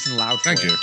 nice and loud for you. Thank you.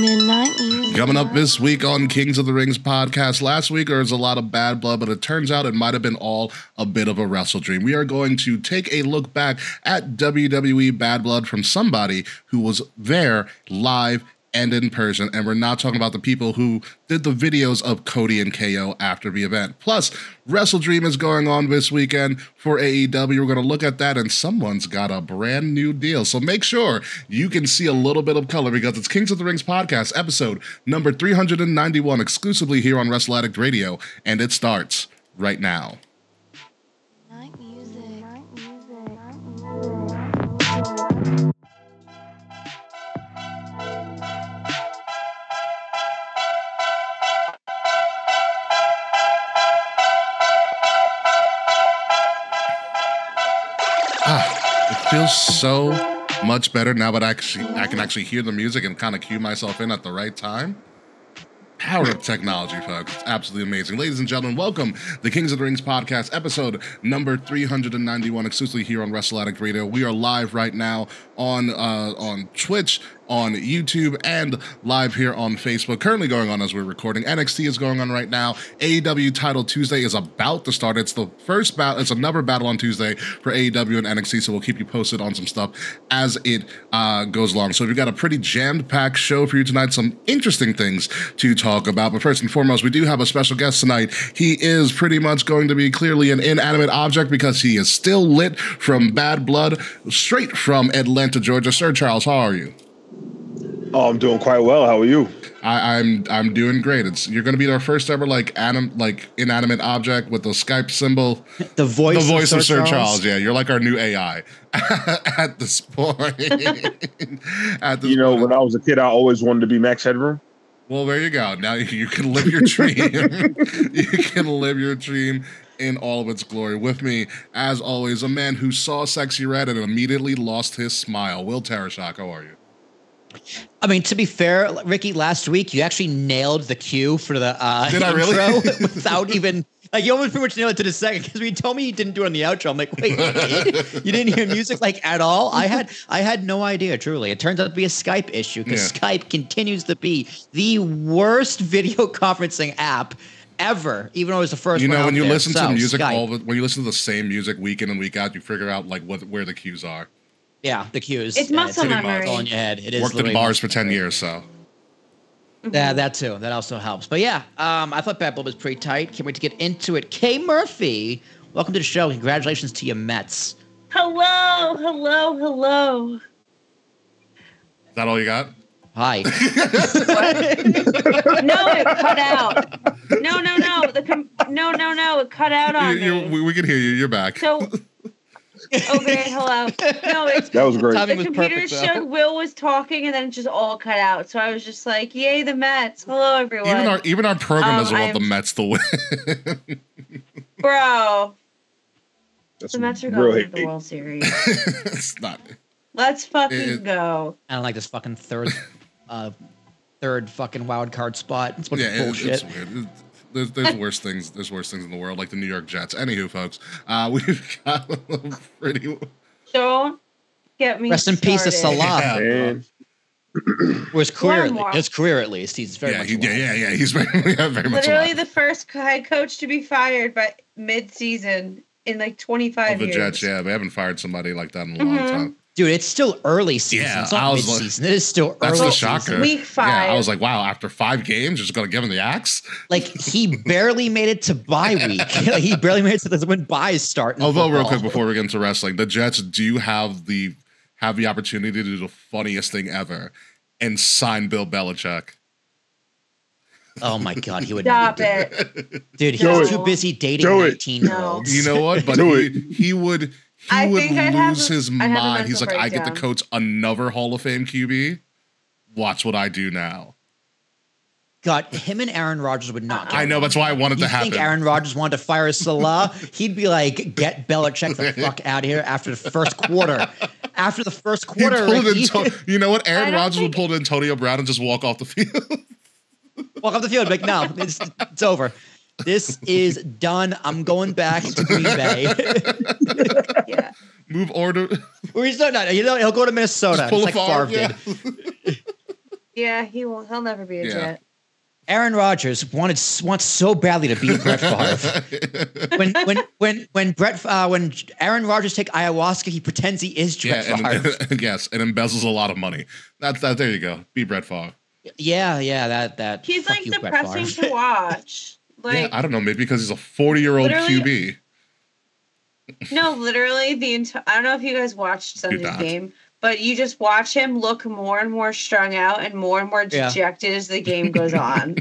Midnight music. Coming up this week on Kings of the Rings podcast. Last week there was a lot of Bad Blood, but it turns out it might have been all a bit of a Wrestle Dream. We are going to take a look back at WWE Bad Blood from somebody who was there live and in person, and we're not talking about the people who did the videos of Cody and KO after the event. Plus, Wrestle Dream is going on this weekend for AEW. We're going to look at that, and someone's got a brand new deal. So make sure you can see a little bit of color, because it's Kings of the Rings podcast, episode number 391, exclusively here on Wrestle Addict Radio, and it starts right now. Feels so much better now that I can actually hear the music and kind of cue myself in at the right time. Power of technology, folks. It's absolutely amazing. Ladies and gentlemen, welcome to the Kings of the Rings podcast, episode number 391, exclusively here on Wrestle Addict Radio. We are live right now on Twitch, on YouTube, and live here on Facebook. Currently going on as we're recording. NXT is going on right now. AEW Title Tuesday is about to start. It's the first battle. It's another battle on Tuesday for AEW and NXT, so we'll keep you posted on some stuff as it goes along. So we've got a pretty jammed-packed show for you tonight, some interesting things to talk about. But first and foremost, we do have a special guest tonight. He is pretty much going to be clearly an inanimate object, because he is still lit from Bad Blood, straight from Atlanta, Georgia. Sir Charles, how are you? Oh, I'm doing quite well. How are you? I'm doing great. You're going to be our first ever like inanimate object with the Skype symbol. The voice of Sir Charles. Yeah, you're like our new AI at this point. You know, when I was a kid, I always wanted to be Max Headroom. Well, there you go. Now you can live your dream. You can live your dream in all of its glory. With me, as always, a man who saw Sexy Red and immediately lost his smile. Will Tarashok, how are you? I mean, to be fair, Ricky, last week you actually nailed the cue for the intro without even, like, you almost pretty much nailed it to the second, because when you told me you didn't do it on the outro, I'm like, wait, you didn't hear music like at all? I had no idea, truly. It turns out to be a Skype issue, because Skype continues to be the worst video conferencing app ever, even though it was the first. You know, when you listen to music, when you listen to the same music week in and week out, you figure out like where the cues are. Yeah, the cues. It's muscle memory. It's all in your head. It is. Worked in bars for 10 years, so. Yeah, that too. That also helps. But yeah, I thought Bad Blood was pretty tight. Can't wait to get into it. Kay Murphy, welcome to the show. Congratulations to your Mets. Hello, hello, hello. Is that all you got? Hi. No, it cut out. No. No, it cut out on me. We can hear you. You're back. So. Okay, hello. No, that was great. The computer showed Will was talking, and then it just all cut out. So I was just like, "Yay, the Mets!" Hello, everyone. Even our program doesn't want the Mets to win. Bro, the Mets are going to the World Series. It's not. Let's fucking go. I don't like this fucking third fucking wild card spot. It's fucking bullshit. It's weird. There's worse things. There's worse things in the world, like the New York Jets. Anywho, folks, we've got a little pretty. Don't get me. Rest in peace to Salah. Yeah, was career. His career, at least, he's very much. Yeah. He's very much. Literally the first head coach to be fired by mid-season in like 25 years. The Jets, yeah, they haven't fired somebody like that in a long time. Dude, it's still early season. Yeah, it's not mid-season. It is still early season. That's the shocker. Week 5. Yeah, I was like, wow, after 5 games, you're just going to give him the axe? Like, he barely made it to bye week. Like, he barely made it to this when buys start. Although, real quick, before we get into wrestling, the Jets do have the opportunity to do the funniest thing ever and sign Bill Belichick. Oh my God, he would stop it. Dude, he was too busy dating 19-year-olds. You know what? But he would... He would lose his mind. He's like, I get to coach another Hall of Fame QB. Watch what I do now. God, him and Aaron Rodgers would not. I know, that's why I wanted to happen. You think Aaron Rodgers wanted to fire Salah? He'd be like, get Belichick the fuck out of here after the first quarter. After the first quarter, you know what? Aaron Rodgers would pull Antonio Brown and just walk off the field. Welcome to the feud. Like, no, it's over. This is done. I'm going back to Green Bay. Yeah. Move order. Or he's not. You know, he'll go to Minnesota. It's like Favre did. Yeah, he won't. He'll never be a Jet. Aaron Rodgers wants so badly to beat Brett Favre. When Aaron Rodgers takes ayahuasca, he pretends he is Brett Favre. And embezzles a lot of money. That's there you go. Be Brett Favre. Yeah. That he's like depressing to watch. Like, I don't know. Maybe because he's a 40-year-old QB. No, literally the entire. I don't know if you guys watched Sunday's game. But you just watch him look more and more strung out and more dejected as the game goes on.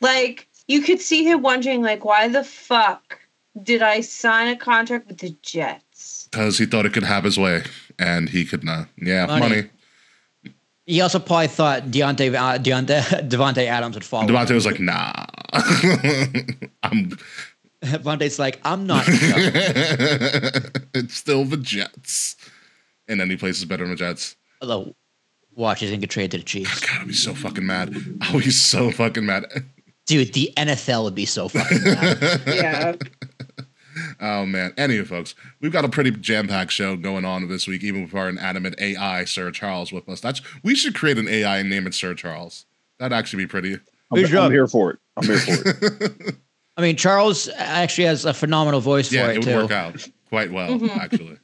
Like, you could see him wondering, like, why the fuck did I sign a contract with the Jets? Because he thought it could have his way, and he could not. Yeah, money. He also probably thought Devontae Adams would follow. Devontae was like, nah. Devontae's like, I'm not. It's still the Jets. And any place is better than the Jets. Although, Washington get traded to the Chiefs. God, I'd be so fucking mad. I would be so fucking mad. Dude, the NFL would be so fucking mad. Yeah. Oh, man. Anyway, folks, we've got a pretty jam-packed show going on this week, even with our inanimate AI, Sir Charles, with us. We should create an AI and name it Sir Charles. That'd actually be pretty. I'm here for it. I mean, Charles actually has a phenomenal voice for it, too. Yeah, it would work out quite well, actually.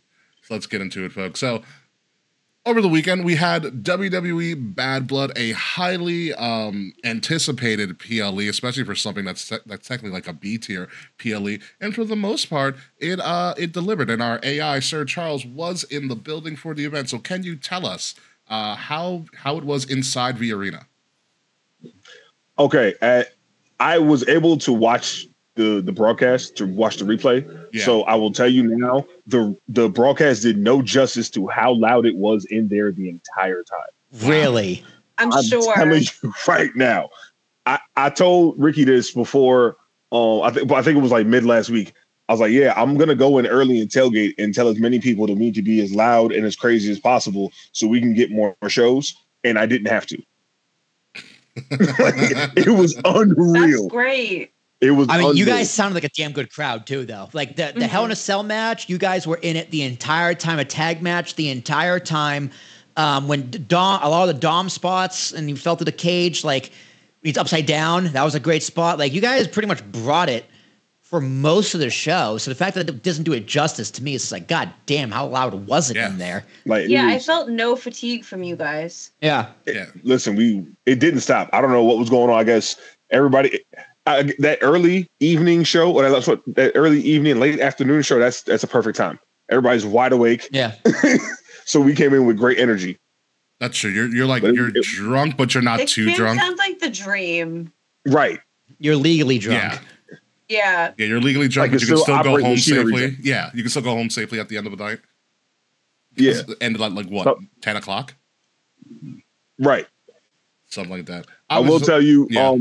So let's get into it, folks. So over the weekend, we had WWE Bad Blood, a highly anticipated PLE, especially for something that's technically like a B tier PLE. And for the most part, it delivered. And our AI, Sir Charles, was in the building for the event. So can you tell us how it was inside the arena? Okay, I was able to watch the broadcast, to watch the replay. Yeah. So I will tell you now, the broadcast did no justice to how loud it was in there the entire time. Really? I'm sure. I'm telling you right now. I told Ricky this before. I think it was like mid last week. I was like, yeah, I'm going to go in early and tailgate and tell as many people that need to be as loud and as crazy as possible so we can get more shows. And I didn't have to. Like, it was unreal. That's great. It was you guys sounded like a damn good crowd, too, though. Like the Hell in a Cell match, you guys were in it the entire time. A tag match the entire time. When Dom, a lot of the Dom spots, and he fell through the cage, like he's upside down. That was a great spot. Like, you guys pretty much brought it for most of the show. So the fact that it doesn't do it justice to me is like, God damn, how loud was it in there? Like, I felt no fatigue from you guys. Yeah. Listen, it didn't stop. I don't know what was going on. I guess everybody... that early evening show, or that early evening, late afternoon show, that's a perfect time. Everybody's wide awake. Yeah. So we came in with great energy. That's true. You're like, but you're drunk, but you're not too drunk. It sounds like the dream. Right. You're legally drunk. Yeah. Yeah, you're legally drunk, like, but you can still go home safely. Yeah, you can still go home safely at the end of the night. Yeah. It ended at like, what, 10 o'clock? Right. Something like that. I will tell you... Yeah.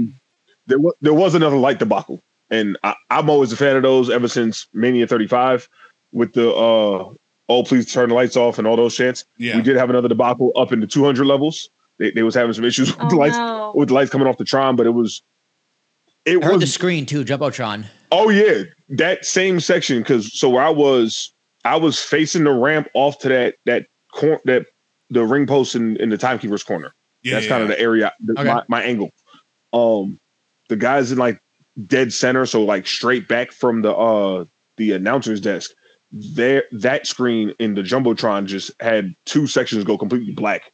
There was another light debacle, and I'm always a fan of those ever since Mania 35 with the, please turn the lights off and all those chants. Yeah. We did have another debacle up in the 200 levels. They was having some issues with the lights coming off the Tron, but I heard the screen too, Jumbotron. Oh yeah. That same section. So where I was facing the ramp off to that the ring post in the timekeeper's corner. Yeah, that's kind of the area, my angle. The guys in like dead center, so like straight back from the announcer's desk. That screen in the Jumbotron just had two sections go completely black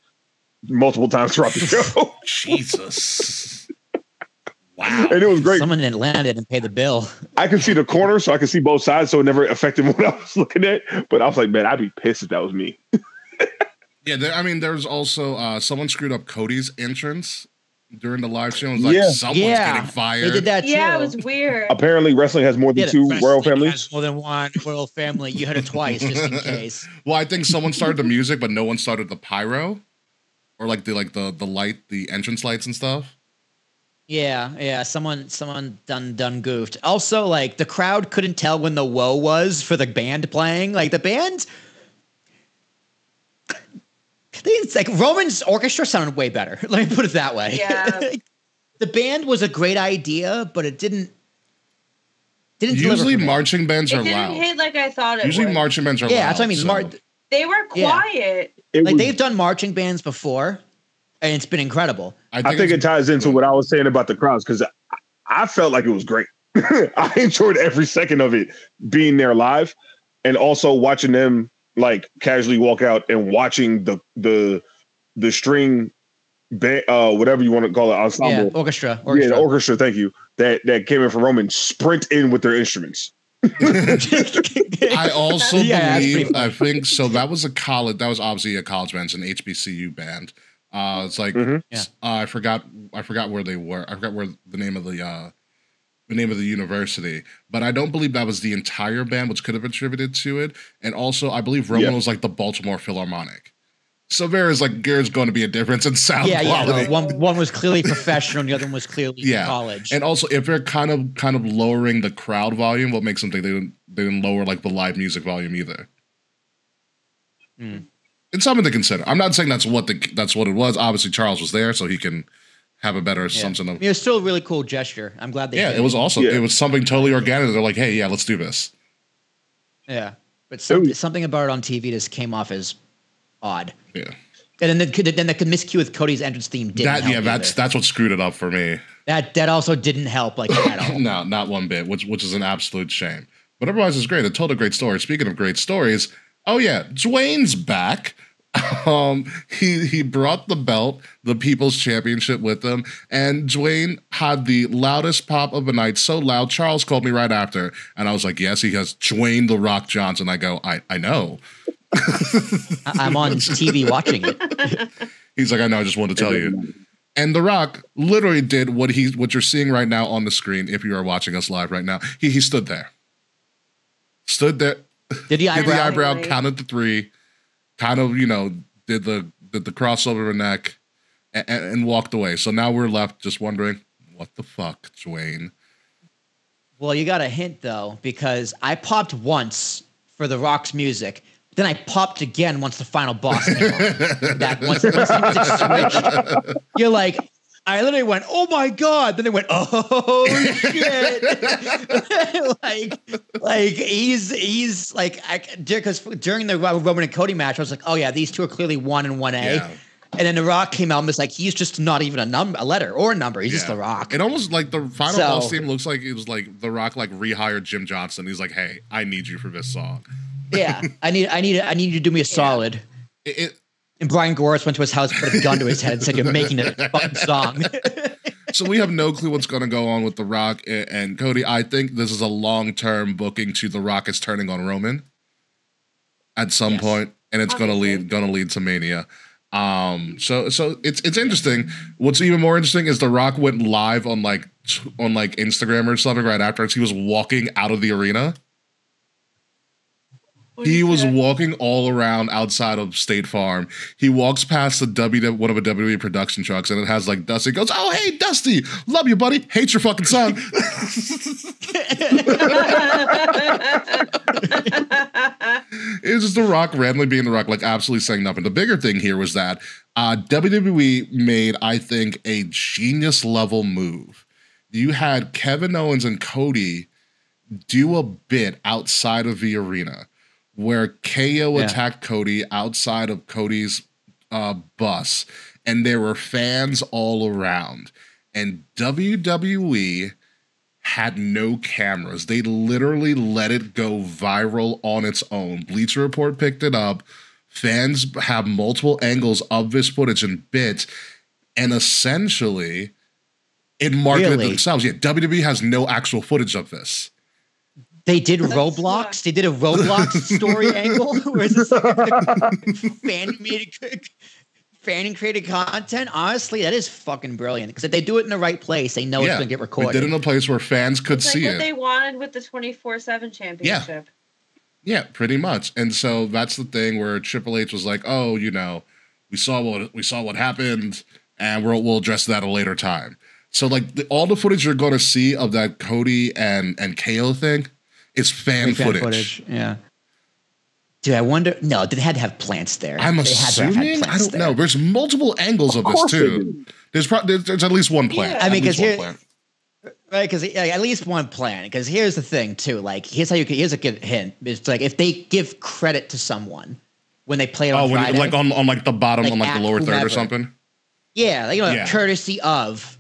multiple times throughout the show. Jesus. Wow. And it was great. Someone in Atlanta didn't pay the bill. I could see the corner, so I could see both sides, so it never affected what I was looking at. But I was like, man, I'd be pissed if that was me. Yeah, there's also someone screwed up Cody's entrance during the live show. It was like, someone's getting fired. They did that too. Yeah, it was weird. Apparently, wrestling has more than two royal families. Has more than one royal family. You heard it twice, just in case. Well, I think someone started the music, but no one started the pyro, or like the light, the entrance lights and stuff. Yeah. Someone done goofed. Also, like the crowd couldn't tell when the woe was for the band playing. Like the band. It's like Roman's orchestra sounded way better. Let me put it that way. Yeah. the band was a great idea, but it didn't usually marching bands are loud. It didn't hit like I thought it usually would. Marching bands are loud. Yeah, that's what I mean. So. They were quiet. Yeah. Like they've done marching bands before, and it's been incredible. I think it ties into what I was saying about the crowds, because I felt like it was great. I enjoyed every second of it being there live, and also watching them like casually walk out and watching the string band, whatever you want to call it, ensemble, orchestra. Yeah, the orchestra. Thank you. That came in from Roman. Sprint in with their instruments. I also believe. I think so. That was a college. That was obviously a college band, it's an HBCU band. It's like I forgot where they were. I forgot where the name of the university, but I don't believe that was the entire band, which could have attributed to it. And also, I believe Roman was like the Baltimore Philharmonic. So there's going to be a difference in sound quality. Yeah, one was clearly professional, and the other one was clearly college. And also, if they're kind of lowering the crowd volume, what makes them think they didn't lower like the live music volume either? Mm. It's something to consider. I'm not saying that's what it was. Obviously, Charles was there, so he can have a better assumption of. I mean, it was still a really cool gesture. I'm glad they did. It was awesome. Yeah. It was something totally organic. They're like, hey, yeah, let's do this. Yeah, but something about it on TV just came off as odd. Yeah, and then the miscue with Cody's entrance theme didn't help. Yeah, that's what screwed it up for me. That also didn't help like at all. No, not one bit. Which is an absolute shame. But otherwise, it's great. It told a great story. Speaking of great stories, oh yeah, Dwayne's back. He brought the belt, the People's Championship, with him, and Dwayne had the loudest pop of the night, so loud Charles called me right after, and I was like, yes, he has Dwayne The Rock Johnson. I go, I know. I'm on TV watching it. He's like, I know, I just wanted to tell you. And The Rock literally did what you're seeing right now on the screen if you are watching us live right now. He stood there. Did the eyebrow, counted to three. Kind of, did the crossover neck and walked away. So now we're left just wondering, what the fuck, Dwayne? Well, you got a hint, though, because I popped once for The Rock's music. Then I popped again once the final boss came on. Once the music switched, you're like, I literally went, oh, my God. Then it went, oh, shit. like he's like, because during the Roman and Cody match, I was like, oh, yeah, these two are clearly 1 and 1A. Yeah. And then The Rock came out and was like, he's just not even a letter or a number. He's just The Rock. It almost like the final boss team looks like it was like The Rock like rehired Jim Johnson. He's like, hey, I need you for this song. Yeah, I need you to do me a solid. And Brian Goris went to his house, put a gun to his head, and said, "You're making a fucking song." So we have no clue what's going to go on with The Rock and Cody. I think this is a long-term booking to The Rock is turning on Roman at some point, and it's going to lead to Mania. So it's interesting. What's even more interesting is The Rock went live on Instagram or something right afterwards. He was walking out of the arena. He was walking all around outside of State Farm. He walks past one of the WWE production trucks, and it has like Dusty. He goes, oh, hey, Dusty. Love you, buddy. Hate your fucking son. It was just The Rock randomly being The Rock, like absolutely saying nothing. The bigger thing here was that WWE made, I think, a genius level move. You had Kevin Owens and Cody do a bit outside of the arena, where KO attacked Cody outside of Cody's bus, and there were fans all around. And WWE had no cameras. They literally let it go viral on its own. Bleacher Report picked it up. Fans have multiple angles of this footage and bits, and essentially it marketed themselves. Yeah, WWE has no actual footage of this. They did Roblox. They did a Roblox story angle where it's like fan created content. Honestly, that is fucking brilliant because if they do it in the right place, they know it's going to get recorded. They did it in a place where fans could see it. What they wanted with the 24/7 championship. Yeah, pretty much. And so that's the thing where Triple H was like, "Oh, we saw what happened, and we'll address that at a later time." So like all the footage you're going to see of that Cody and KO thing. It's fan footage. Yeah. Dude, I wonder. No, they had to have plants there. I'm assuming. I don't know. There's multiple angles of this too. There's at least one plant. Yeah. I mean, because at least one plant. Because here's the thing too. Like, here's how you. Here's a good hint. It's like if they give credit to someone when they play it on Friday, like on like the bottom, like on like the lower whoever. Third or something. Yeah, like, you know, courtesy of.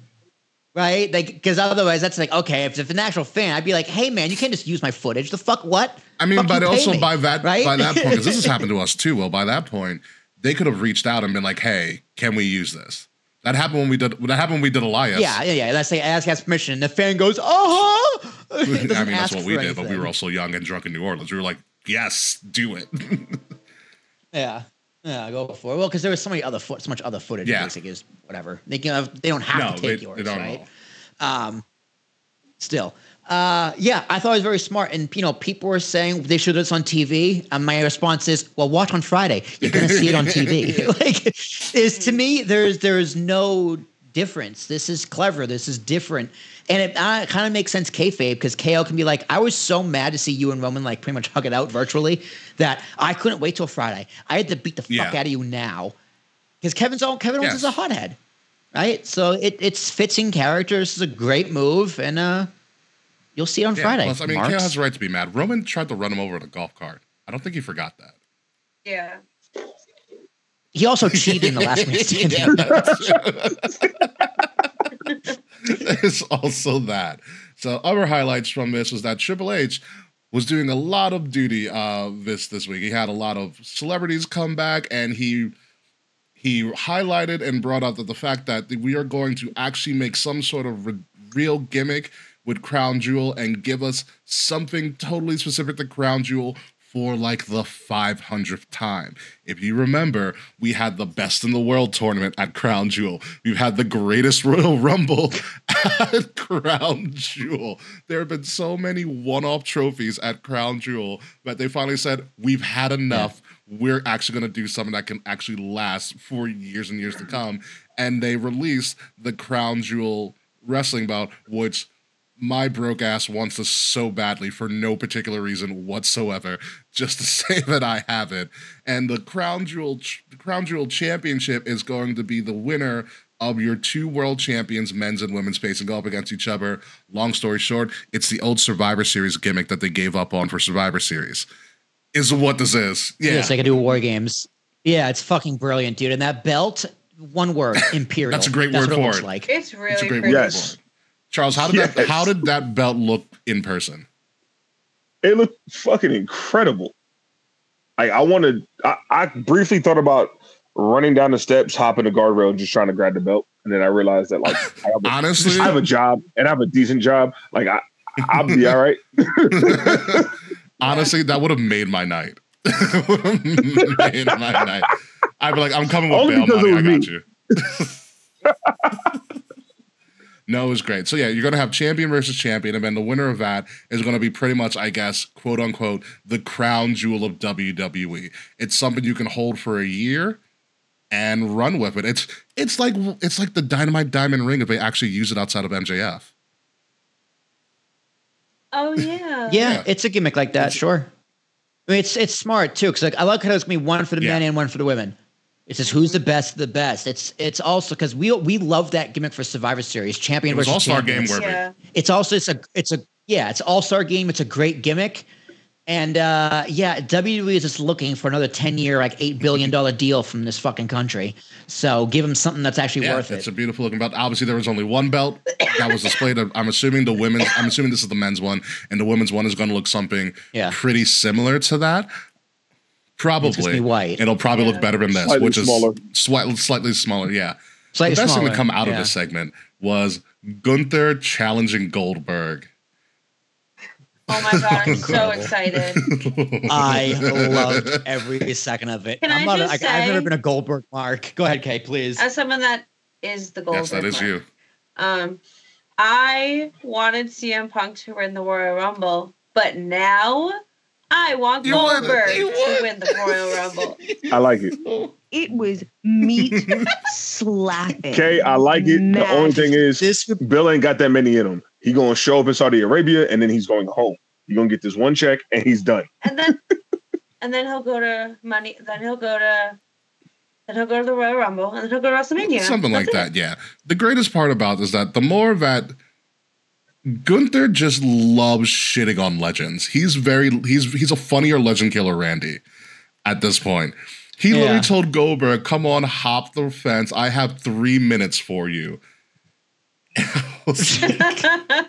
Right, like, because otherwise, that's like, okay. If an actual fan, I'd be like, "Hey, man, you can't just use my footage." The fuck, what? I mean, but also by that point, because this has happened to us too. Well, by that point, they could have reached out and been like, "Hey, can we use this?" That happened when we did. That happened when we did Elias. Yeah. Let's say ask permission, and the fan goes, "Uh-huh." I mean, that's what we did, but we were also young and drunk in New Orleans. We were like, "Yes, do it." Yeah, go for it. Well, because there was so much other footage. Yeah. Basically, is whatever. They don't have to take yours, right? I thought it was very smart. And, you know, people were saying they should do this on TV. And my response is, well, watch on Friday. You're going to see it on TV. To me, there's no difference. This is clever. This is different. And it kind of makes sense kayfabe, because KO can be like, I was so mad to see you and Roman like pretty much hug it out virtually that I couldn't wait till Friday. I had to beat the fuck out of you now, because Kevin Owens is a hothead, right? So it fits in character. This is a great move, and you'll see it on Friday. Plus, I mean, KO has the right to be mad. Roman tried to run him over with a golf cart. I don't think he forgot that. Yeah. He also cheated in the last minute. There's also that. So other highlights from this was that Triple H was doing a lot of duty this week. He had a lot of celebrities come back, and he highlighted and brought out that the fact that we are going to actually make some sort of real gimmick with Crown Jewel and give us something totally specific to Crown Jewel for like the 500th time. If you remember, we had the Best in the World tournament at Crown Jewel. We've had the Greatest Royal Rumble at Crown Jewel. There have been so many one-off trophies at Crown Jewel that they finally said, we've had enough. We're actually going to do something that can actually last for years and years to come. And they released the Crown Jewel wrestling belt, which my broke ass wants this so badly for no particular reason whatsoever, just to say that I have it. And the Crown Jewel Championship is going to be the winner of your two world champions, men's and women's, facing go up against each other. Long story short, it's the old Survivor Series gimmick that they gave up on for Survivor Series, is what this is. Yeah. Yes, they can do War Games. Yeah, it's fucking brilliant, dude. And that belt, one word, Imperial. That's a great word for it. Like. It's really it's a great word for it. Charles, how did that belt look in person? It looked fucking incredible. I briefly thought about running down the steps, hopping the guardrail, and just trying to grab the belt, and then I realized that, like, honestly, I have a job, and I have a decent job. Like, I'll be all right. Honestly, that would have made my night. I'd be like, I'm coming with bail money. I got you. No, it was great. So, yeah, you're going to have champion versus champion, and then the winner of that is going to be pretty much, I guess, quote-unquote, the Crown Jewel of WWE. It's something you can hold for a year and run with it. It's like the Dynamite Diamond Ring if they actually use it outside of MJF. Oh, yeah. Yeah, it's a gimmick like that, sure. I mean, it's smart, too, because, like, I like how it's going to be one for the men and one for the women. It's just who's the best of the best. It's also because we love that gimmick for Survivor Series, champion versus champion. All-star game worthy. It's also it's all-star game. It's a great gimmick, and WWE is just looking for another 10-year like $8 billion deal from this fucking country. So give them something that's actually worth it. It's a beautiful looking belt. Obviously, there was only one belt that was displayed. I'm assuming the women's. I'm assuming this is the men's one, and the women's one is going to look something pretty similar to that. Probably white. It'll probably look better than this, slightly which is smaller. Slightly smaller. Yeah, slightly the best thing to come out of this segment was Gunther challenging Goldberg. Oh my god, I'm so excited! I loved every second of it. Can I've never been a Goldberg mark. Go ahead, Kay, please. As someone that is the Goldberg, yes, that is mark. You. I wanted CM Punk to win the Royal Rumble, but now. I want Goldberg to win the Royal Rumble. I like it. It was meat slapping. Okay, I like it. Max. The only thing is, Bill ain't got that many in him. He's going to show up in Saudi Arabia, and then he's going home. He's going to get this one check, and he's done. And then and then he'll go to Money. Then he'll go to the Royal Rumble, and then he'll go to WrestleMania. Something like that, yeah. The greatest part about is that the more that Gunther just loves shitting on legends. He's a funnier legend killer, Randy, at this point. He literally told Goldberg, "Come on, hop the fence. I have 3 minutes for you."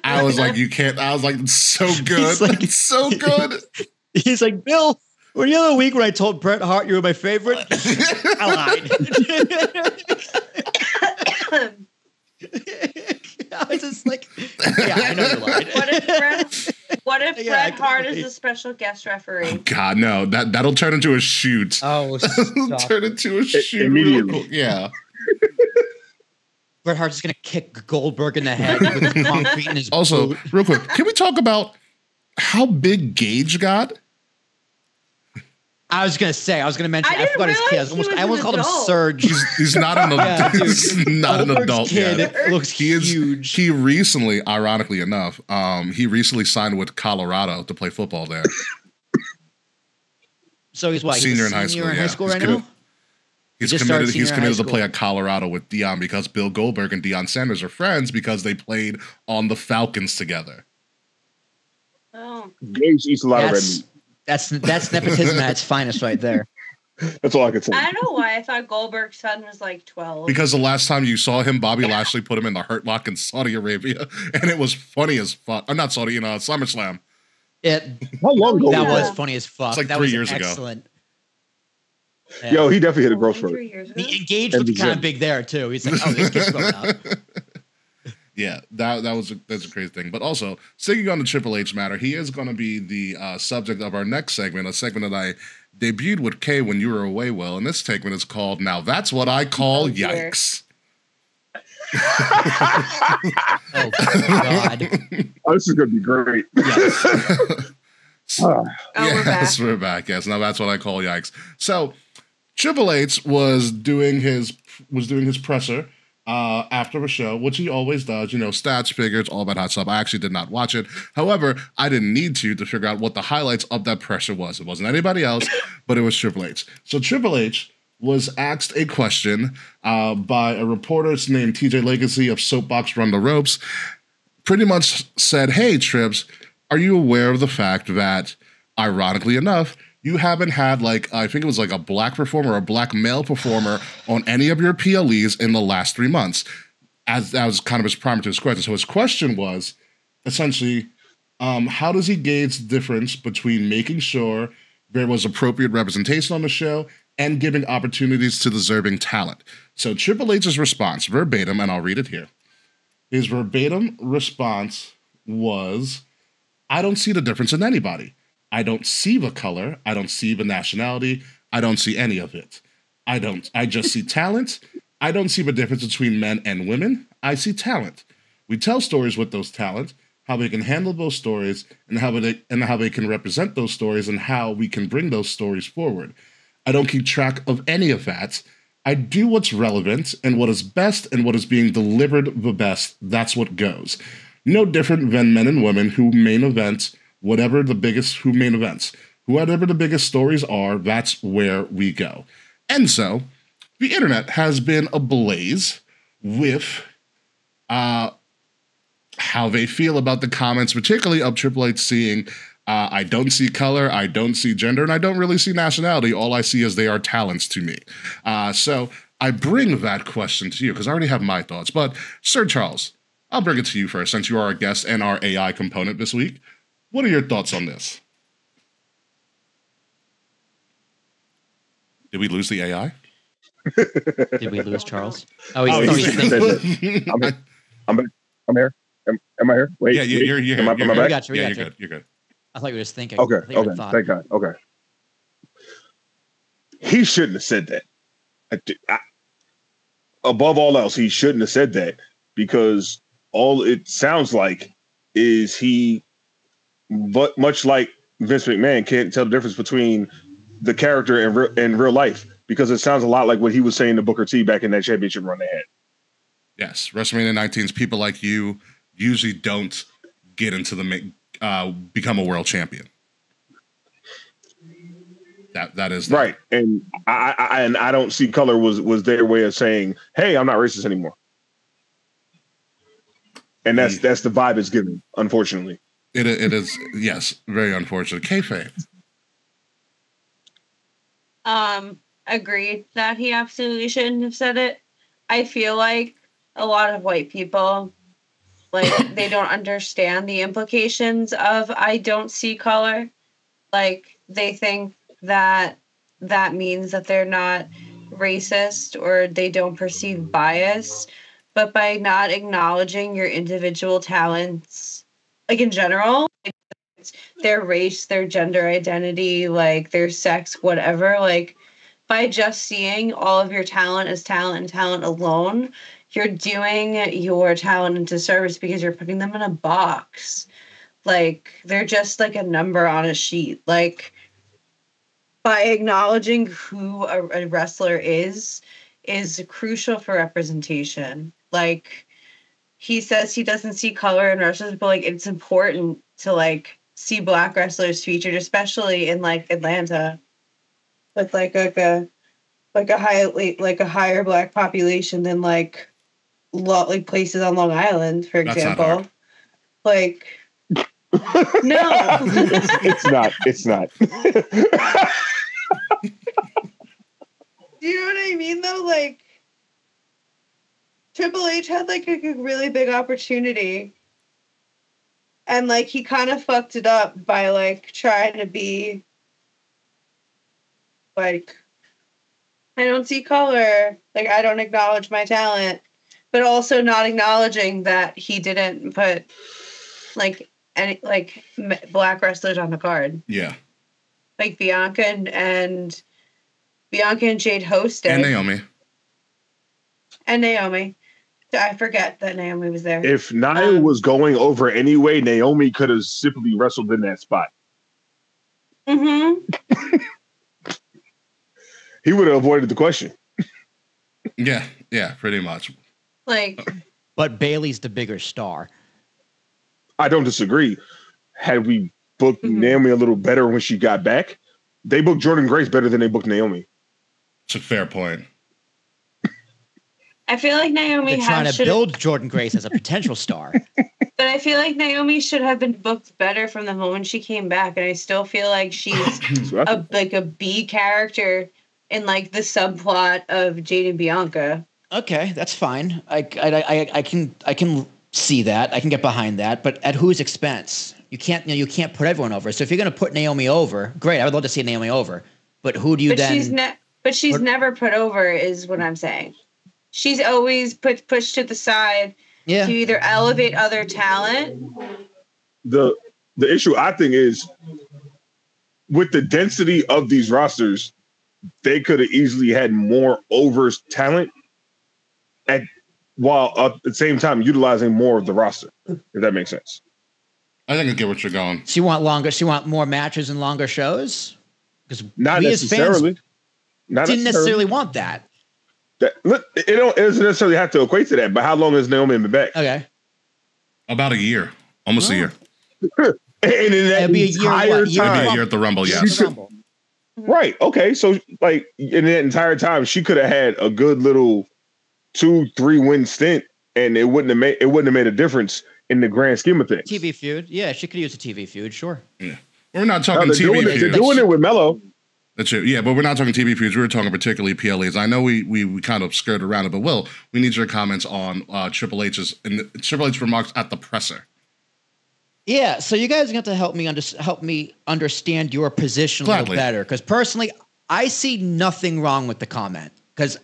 I was like, "You can't." I was like, "It's so good. It's like, so good." He's like, "Bill, were you the other week when I told Bret Hart you were my favorite?" I lied. I was just like, "Yeah, I know you lied." What if Bret Hart is a special guest referee? Oh, God, no! That'll turn into a shoot. Oh, stop. Turn into a shoot immediately. Yeah. Bret Hart's going to kick Goldberg in the head with concrete in his boot. Real quick, can we talk about how big Gage got? I was going to mention. I forgot his kid. I almost called him Surge. He's not an adult. Goldberg's kid looks huge. He recently, ironically enough, he signed with Colorado to play football there. So he's what? He's a senior in high school right now? He's committed to play at Colorado with Deion because Bill Goldberg and Deion Sanders are friends because they played on the Falcons together. Oh, Gage eats a lot of red meat. That's nepotism at its finest right there. That's all I could say. I don't know why I thought Goldberg's son was like 12. Because the last time you saw him, Bobby Lashley put him in the Hurt Lock in Saudi Arabia, and it was funny as fuck. I'm not Saudi, SummerSlam. That was funny as fuck. It's like 3 years ago. Yeah. Yo, he definitely hit a growth spurt. The Engage was kind of big there too. He's like, "Oh, this kid's growing up." Yeah, that's a crazy thing. But also, sticking on the Triple H matter, he is going to be the subject of our next segment, a segment that I debuted with Kay when you were away. Well, and this segment is called "Now That's What I Call Yikes." Oh God! Oh, this is going to be great. Yes. We're back. Yes, now that's what I call yikes. So Triple H was doing his presser after a show, which he always does, stats, figures, all that hot stuff. I actually did not watch it. However, I didn't need to figure out what the highlights of that presser was. It wasn't anybody else, but it was Triple H. So Triple H was asked a question by a reporter named TJ Legacy of Soapbox Run the Ropes. Pretty much said, "Hey, Trips, are you aware of the fact that, ironically enough, you haven't had, I think it was a black performer, a black male performer on any of your PLEs in the last 3 months?" As that was kind of his primer to his question. So his question was essentially, how does he gauge the difference between making sure there was appropriate representation on the show and giving opportunities to deserving talent? So Triple H's response, verbatim, and I'll read it here. His verbatim response was, "I don't see the difference in anybody. I don't see the color. I don't see the nationality. I don't see any of it. I just see talent. I don't see the difference between men and women. I see talent. We tell stories with those talent, how they can handle those stories and how they can represent those stories and how we can bring those stories forward. I don't keep track of any of that. I do what's relevant and what is best and what is being delivered the best. That's what goes. No different than men and women who main events, whatever the biggest stories are, that's where we go." And so the internet has been ablaze with how they feel about the comments, particularly of Triple H seeing, "I don't see color, I don't see gender, and I don't really see nationality. All I see is they are talents to me." So I bring that question to you because I already have my thoughts, but Sir Charles, I'll bring it to you first, since you are our guest and our AI component this week. What are your thoughts on this? Did we lose the AI? Did we lose Charles? Oh, he's I'm here. Am I here? Wait. Yeah, you're here. Am I back? We got you. You're good. I thought you were just thinking. Okay. Thank God. Okay. He shouldn't have said that. Above all else, he shouldn't have said that, because all it sounds like is he, but much like Vince McMahon, can't tell the difference between the character and real life, because it sounds a lot like what he was saying to Booker T back in that championship run they had. Yes, WrestleMania 19's people like you usually don't become a world champion. That is right. And I don't see color was their way of saying, hey, I'm not racist anymore. And that's the vibe it's given, unfortunately. It is, yes, very unfortunate. Kayfabe. Agreed that he absolutely shouldn't have said it. I feel like a lot of white people, like, they don't understand the implications of I don't see color. Like, they think that that means that they're not racist or they don't perceive bias. But by not acknowledging your individual talents, like, in general, like, their race, their gender identity, like, their sex, whatever, like, by just seeing all of your talent as talent and talent alone, you're doing your talent a disservice because you're putting them in a box. Like, they're just like a number on a sheet. Like, by acknowledging who a wrestler is crucial for representation. Like, he says he doesn't see color in wrestlers, but, like, it's important to, like, see black wrestlers featured, especially in, like, Atlanta, with, like, a higher black population than, like, places on Long Island, for example. Like, no, it's not. Do you know what I mean, though? Like, Triple H had, like, a really big opportunity. And, like, he kind of fucked it up by, like, trying to be, like, I don't see color. Like, I don't acknowledge my talent. But also not acknowledging that he didn't put, like, any, like, black wrestlers on the card. Yeah. Like, Bianca and Jade hosted. And Naomi. I forget that Naomi was there. If Nia was going over anyway, Naomi could have simply wrestled in that spot. Mm-hmm. He would have avoided the question. Yeah, pretty much. Like, but Bailey's the bigger star. I don't disagree. Had we booked Naomi a little better when she got back, they booked Jordan Grace better than they booked Naomi. It's a fair point. I feel like Naomi had trying to build Jordan Grace as a potential star. But I feel like Naomi should have been booked better from the moment she came back, and I still feel like she's a B character in, like, the subplot of Jade and Bianca. Okay, that's fine. I can see that. I can get behind that. But at whose expense? You can't put everyone over. So if you're going to put Naomi over, great. I would love to see Naomi over. But who do you then? She's never put over, is what I'm saying. She's always pushed to the side to either elevate other talent. The issue, I think, is with the density of these rosters, they could have easily had more over talent while at the same time utilizing more of the roster, if that makes sense. I think I get what you're going. So you want longer? So you want more matches and longer shows? Because not necessarily. Didn't necessarily want that. It doesn't necessarily have to equate to that, but how long has Naomi been back? Okay. About a year. Almost a year. And in that entire time. It'd be a year at the Rumble, yes. Right. Okay. So, like, in that entire time, she could have had a good little 2-3 win stint, and it wouldn't have made a difference in the grand scheme of things. TV feud. Yeah, she could use a TV feud, sure. Yeah. We're not talking TV feud. They're doing it with Melo. That's it. Yeah, but we're not talking TV feuds. We're talking particularly PLEs. I know we kind of skirted around it, but Will, we need your comments on Triple H's remarks at the presser. Yeah, so you guys are going to help me understand your position a little better, because personally, I see nothing wrong with the comment, because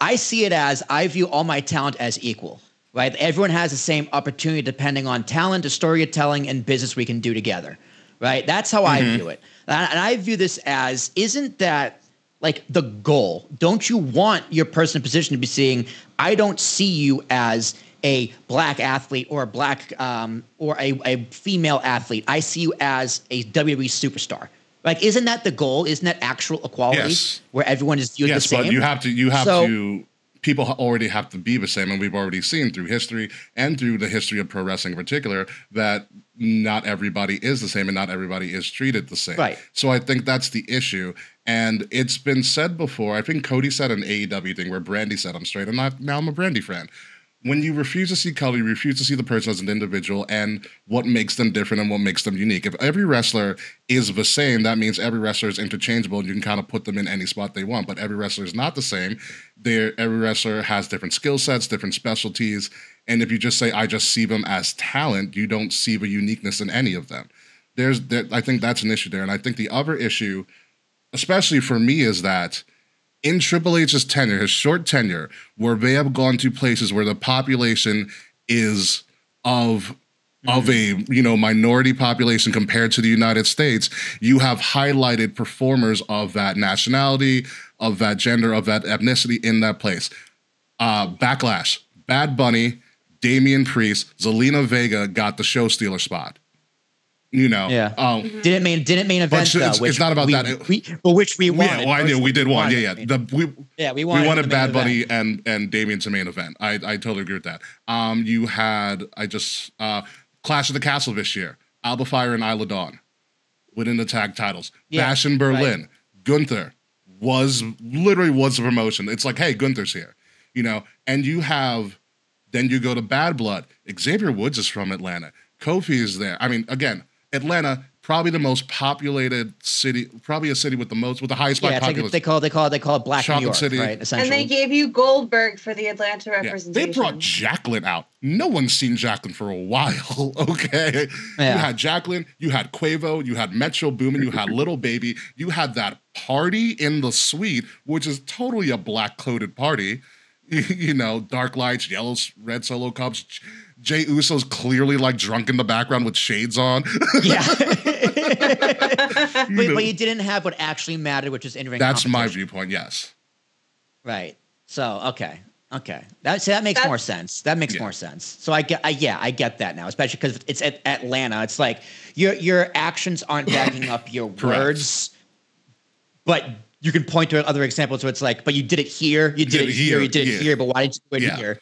I see it as I view all my talent as equal. Right? Everyone has the same opportunity depending on talent, the storytelling, and business we can do together. Right? That's how I view it. And I view this as, isn't that like the goal? Don't you want your person in position to be seeing, I don't see you as a black athlete or a black or a female athlete. I see you as a WWE superstar. Like, isn't that the goal? Isn't that actual equality where everyone is viewed the same? Yes, but you have to people already have to be the same, and we've already seen through history and through the history of pro wrestling in particular that not everybody is the same and not everybody is treated the same. Right. So I think that's the issue. And it's been said before, I think Cody said an AEW thing where Brandy said, I'm straight and now I'm a Brandy fan. When you refuse to see color, you refuse to see the person as an individual and what makes them different and what makes them unique. If every wrestler is the same, that means every wrestler is interchangeable and you can kind of put them in any spot they want. But every wrestler is not the same. Every wrestler has different skill sets, different specialties. And if you just say, I just see them as talent, you don't see the uniqueness in any of them. I think that's an issue there. And I think the other issue, especially for me, is that in Triple H's tenure, his short tenure, where they have gone to places where the population is of a, you know, minority population compared to the United States, you have highlighted performers of that nationality, of that gender, of that ethnicity in that place. Backlash, Bad Bunny, Damian Priest, Zelina Vega got the show stealer spot. You know, yeah. Didn't mean event. It's not about that. Which we won. Yeah, well, I knew we did one. Yeah. We wanted Bad Bunny and Damian to main event. I totally agree with that. You had Clash of the Castle this year. Alba Fire and Isla Dawn winning the tag titles. Yeah, Bash in Berlin. Right. Gunther was literally a promotion. It's like, hey, Gunther's here. You know, and you have then you go to Bad Blood. Xavier Woods is from Atlanta. Kofi is there. I mean, again. Atlanta, probably the most populated city, probably a city with the highest black population. Like they call it Black Chocolate New York, City. Right? Essentially. And they gave you Goldberg for the Atlanta representation. They brought Jacqueline out. No one's seen Jacqueline for a while. Okay, yeah. You had Jacqueline, you had Quavo, you had Metro Boomin, you had Little Baby, you had that party in the suite, which is totally a black coded party. You know, dark lights, yellows, red solo cups. Jay Uso's clearly like drunk in the background with shades on. Yeah. but you didn't have what actually mattered, which is in-ring. That's my viewpoint, yes. Right. So, okay. That makes more sense. That makes more sense. So I get that now, especially because it's at Atlanta. It's like your actions aren't backing up your words, but you can point to other examples where it's like, but you did it here, you did it here, but why did you do it here?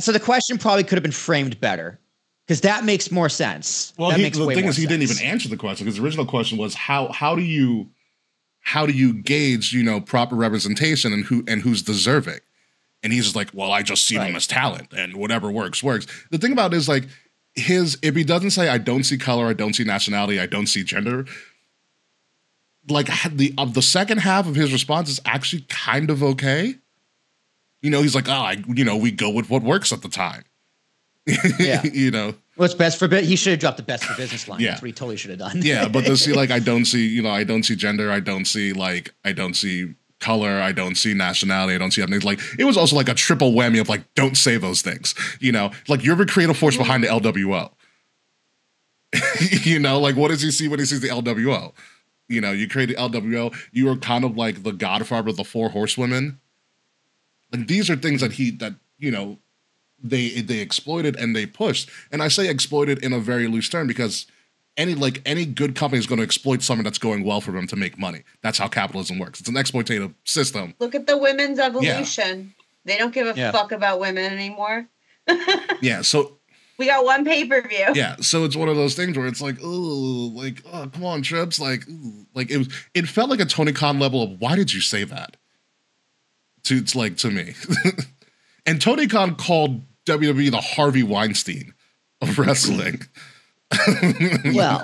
So the question probably could have been framed better, because that makes more sense. Well, the thing is, he didn't even answer the question, because the original question was how do you gauge, you know, proper representation and who's deserving? And he's just like, well, I just see them as talent, and whatever works. The thing about it is, like, if he doesn't say I don't see color, I don't see nationality, I don't see gender, like the second half of his response is actually kind of okay. You know, he's like, we go with what works at the time. Yeah. You know. What's best for business? He should have dropped the best for business line. Yeah. That's what he totally should have done. Yeah, but to see, like, I don't see gender. I don't see color. I don't see nationality. I don't see anything. Like, it was also like a triple whammy of, like, don't say those things. You know, like, you're the creative force behind the LWO. You know, like, what does he see when he sees the LWO? You know, you created LWO. You were kind of like the godfather of the Four Horsewomen. Like, these are things that they exploited and they pushed. And I say exploited in a very loose term, because any good company is going to exploit something that's going well for them to make money. That's how capitalism works. It's an exploitative system. Look at the women's evolution. Yeah. They don't give a fuck about women anymore. Yeah. So we got one pay-per-view. Yeah. So it's one of those things where it's like, oh, come on, Trips. Like, ooh. Like it felt like a Tony Khan level of, why did you say that? To me. And Tony Khan called WWE the Harvey Weinstein of wrestling. Well,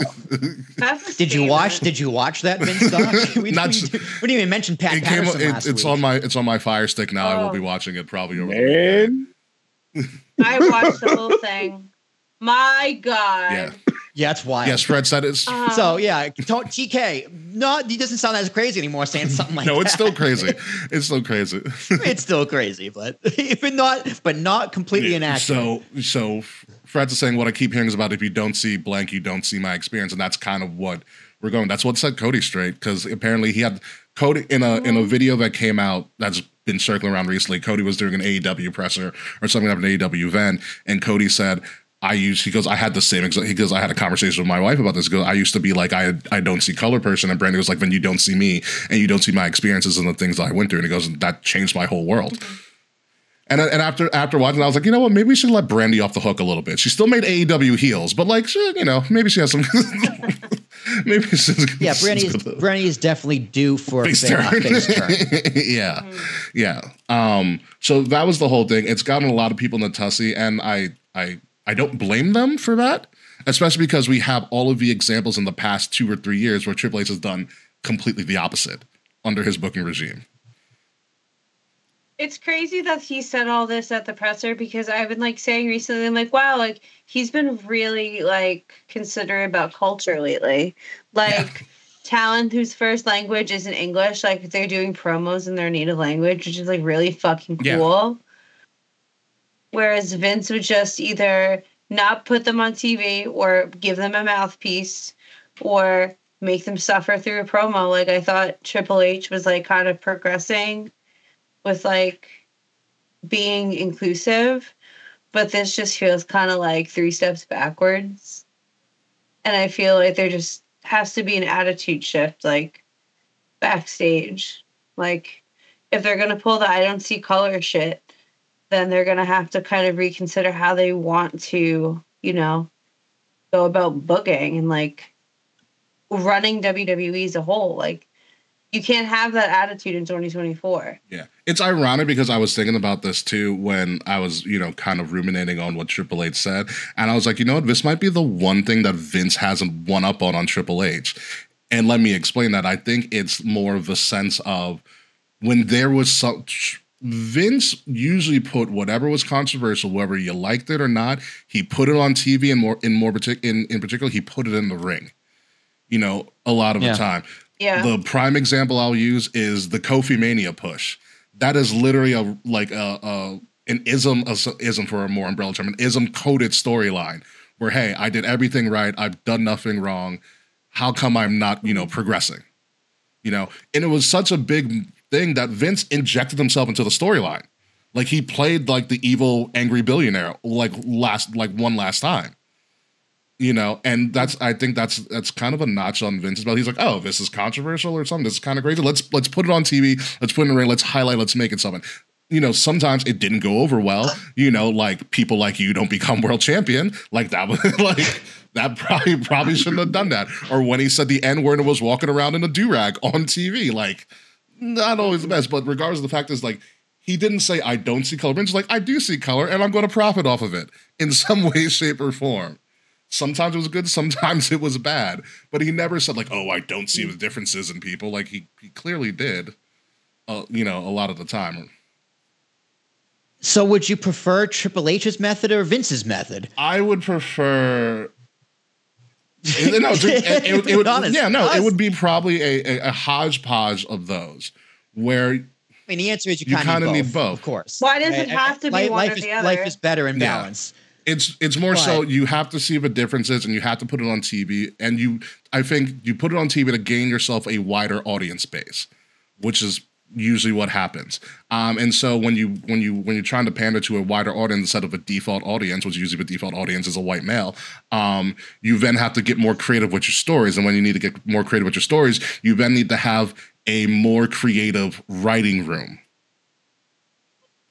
did you watch that Vince doc? We didn't even mention Pat Patterson last week. It's on my Fire Stick now. Oh. I will be watching it probably over the weekend. I watched the whole thing. My God. Yeah. Yeah, that's wild. Yes, Fred said it. So, yeah, TK, no, he doesn't sound as crazy anymore saying something like that. No, it's still crazy. It's still crazy. It's still crazy, but not completely inaccurate. So Fred's is saying what I keep hearing is about, if you don't see blank, you don't see my experience, and that's kind of what we're going. That's what set Cody straight, because apparently he had Cody in a video that came out that's been circling around recently. Cody was doing an AEW presser or something at an AEW event, and Cody said, He goes, I had the same exact, he goes, I had a conversation with my wife about this. He goes, I used to be like, I don't see color person. And Brandy was like, then you don't see me and you don't see my experiences and the things that I went through. And he goes, that changed my whole world. Okay. And after watching, I was like, you know what? Maybe we should let Brandy off the hook a little bit. She still made AEW heels, but like, she, you know, maybe she has some. Maybe it's just, yeah, Brandy is definitely due for a face turn. Yeah, yeah. So that was the whole thing. It's gotten a lot of people in the tussy, and I don't blame them for that, especially because we have all of the examples in the past 2 or 3 years where Triple H has done completely the opposite under his booking regime. It's crazy that he said all this at the presser, because I've been like saying recently, I'm like, wow, like he's been really like considerate about culture lately. Like talent whose first language isn't English, like they're doing promos in their native language, which is like really fucking cool. Yeah. Whereas Vince would just either not put them on TV or give them a mouthpiece or make them suffer through a promo. Like I thought Triple H was like kind of progressing with like being inclusive, but this just feels kind of like 3 steps backwards. And I feel like there just has to be an attitude shift, like backstage. Like if they're gonna pull the I don't see color shit, then they're gonna have to kind of reconsider how they want to, you know, go about booking and like running WWE as a whole. Like you can't have that attitude in 2024. Yeah. It's ironic because I was thinking about this too when I was, you know, kind of ruminating on what Triple H said. And I was like, you know what? This might be the one thing that Vince hasn't won up on Triple H. And let me explain that. I think it's more of a sense of when there was such... Vince usually put whatever was controversial, whether you liked it or not, he put it on TV, and in particular, he put it in the ring, you know, a lot of the time. Yeah. The prime example I'll use is the Kofi Mania push. That is literally an ism for a more umbrella term, an ism coded storyline where, hey, I did everything right. I've done nothing wrong. How come I'm not, you know, progressing? You know, and it was such a big thing that Vince injected himself into the storyline. Like he played like the evil, angry billionaire, like one last time. You know, and that's, I think that's kind of a notch on Vince's belt. He's like, oh, this is controversial or something. This is kind of crazy. Let's put it on TV. Let's put it in the ring. Let's highlight. Let's make it something. You know, sometimes it didn't go over well. You know, like people like you don't become world champion. Like that was like that probably shouldn't have done that. Or when he said the N-word and was walking around in a do-rag on TV, like not always the best. But regardless of the fact is like, he didn't say I don't see color. Vince is like, I do see color and I'm going to profit off of it in some way, shape or form. Sometimes it was good, sometimes it was bad, but he never said like, oh, I don't see the differences in people. Like he clearly did, you know, a lot of the time. So would you prefer Triple H's method or Vince's method? I would prefer... it would be probably a hodgepodge of those where... I mean, the answer is you kind of need both. Of course. Why does it have to be one or the other? Life is better in balance. It's more so you have to see the differences and you have to put it on TV. And I think you put it on TV to gain yourself a wider audience base, which is usually what happens. And so when you're trying to pander to a wider audience instead of a default audience, which usually the default audience is a white male, you then have to get more creative with your stories. And when you need to get more creative with your stories, you then need to have a more creative writing room.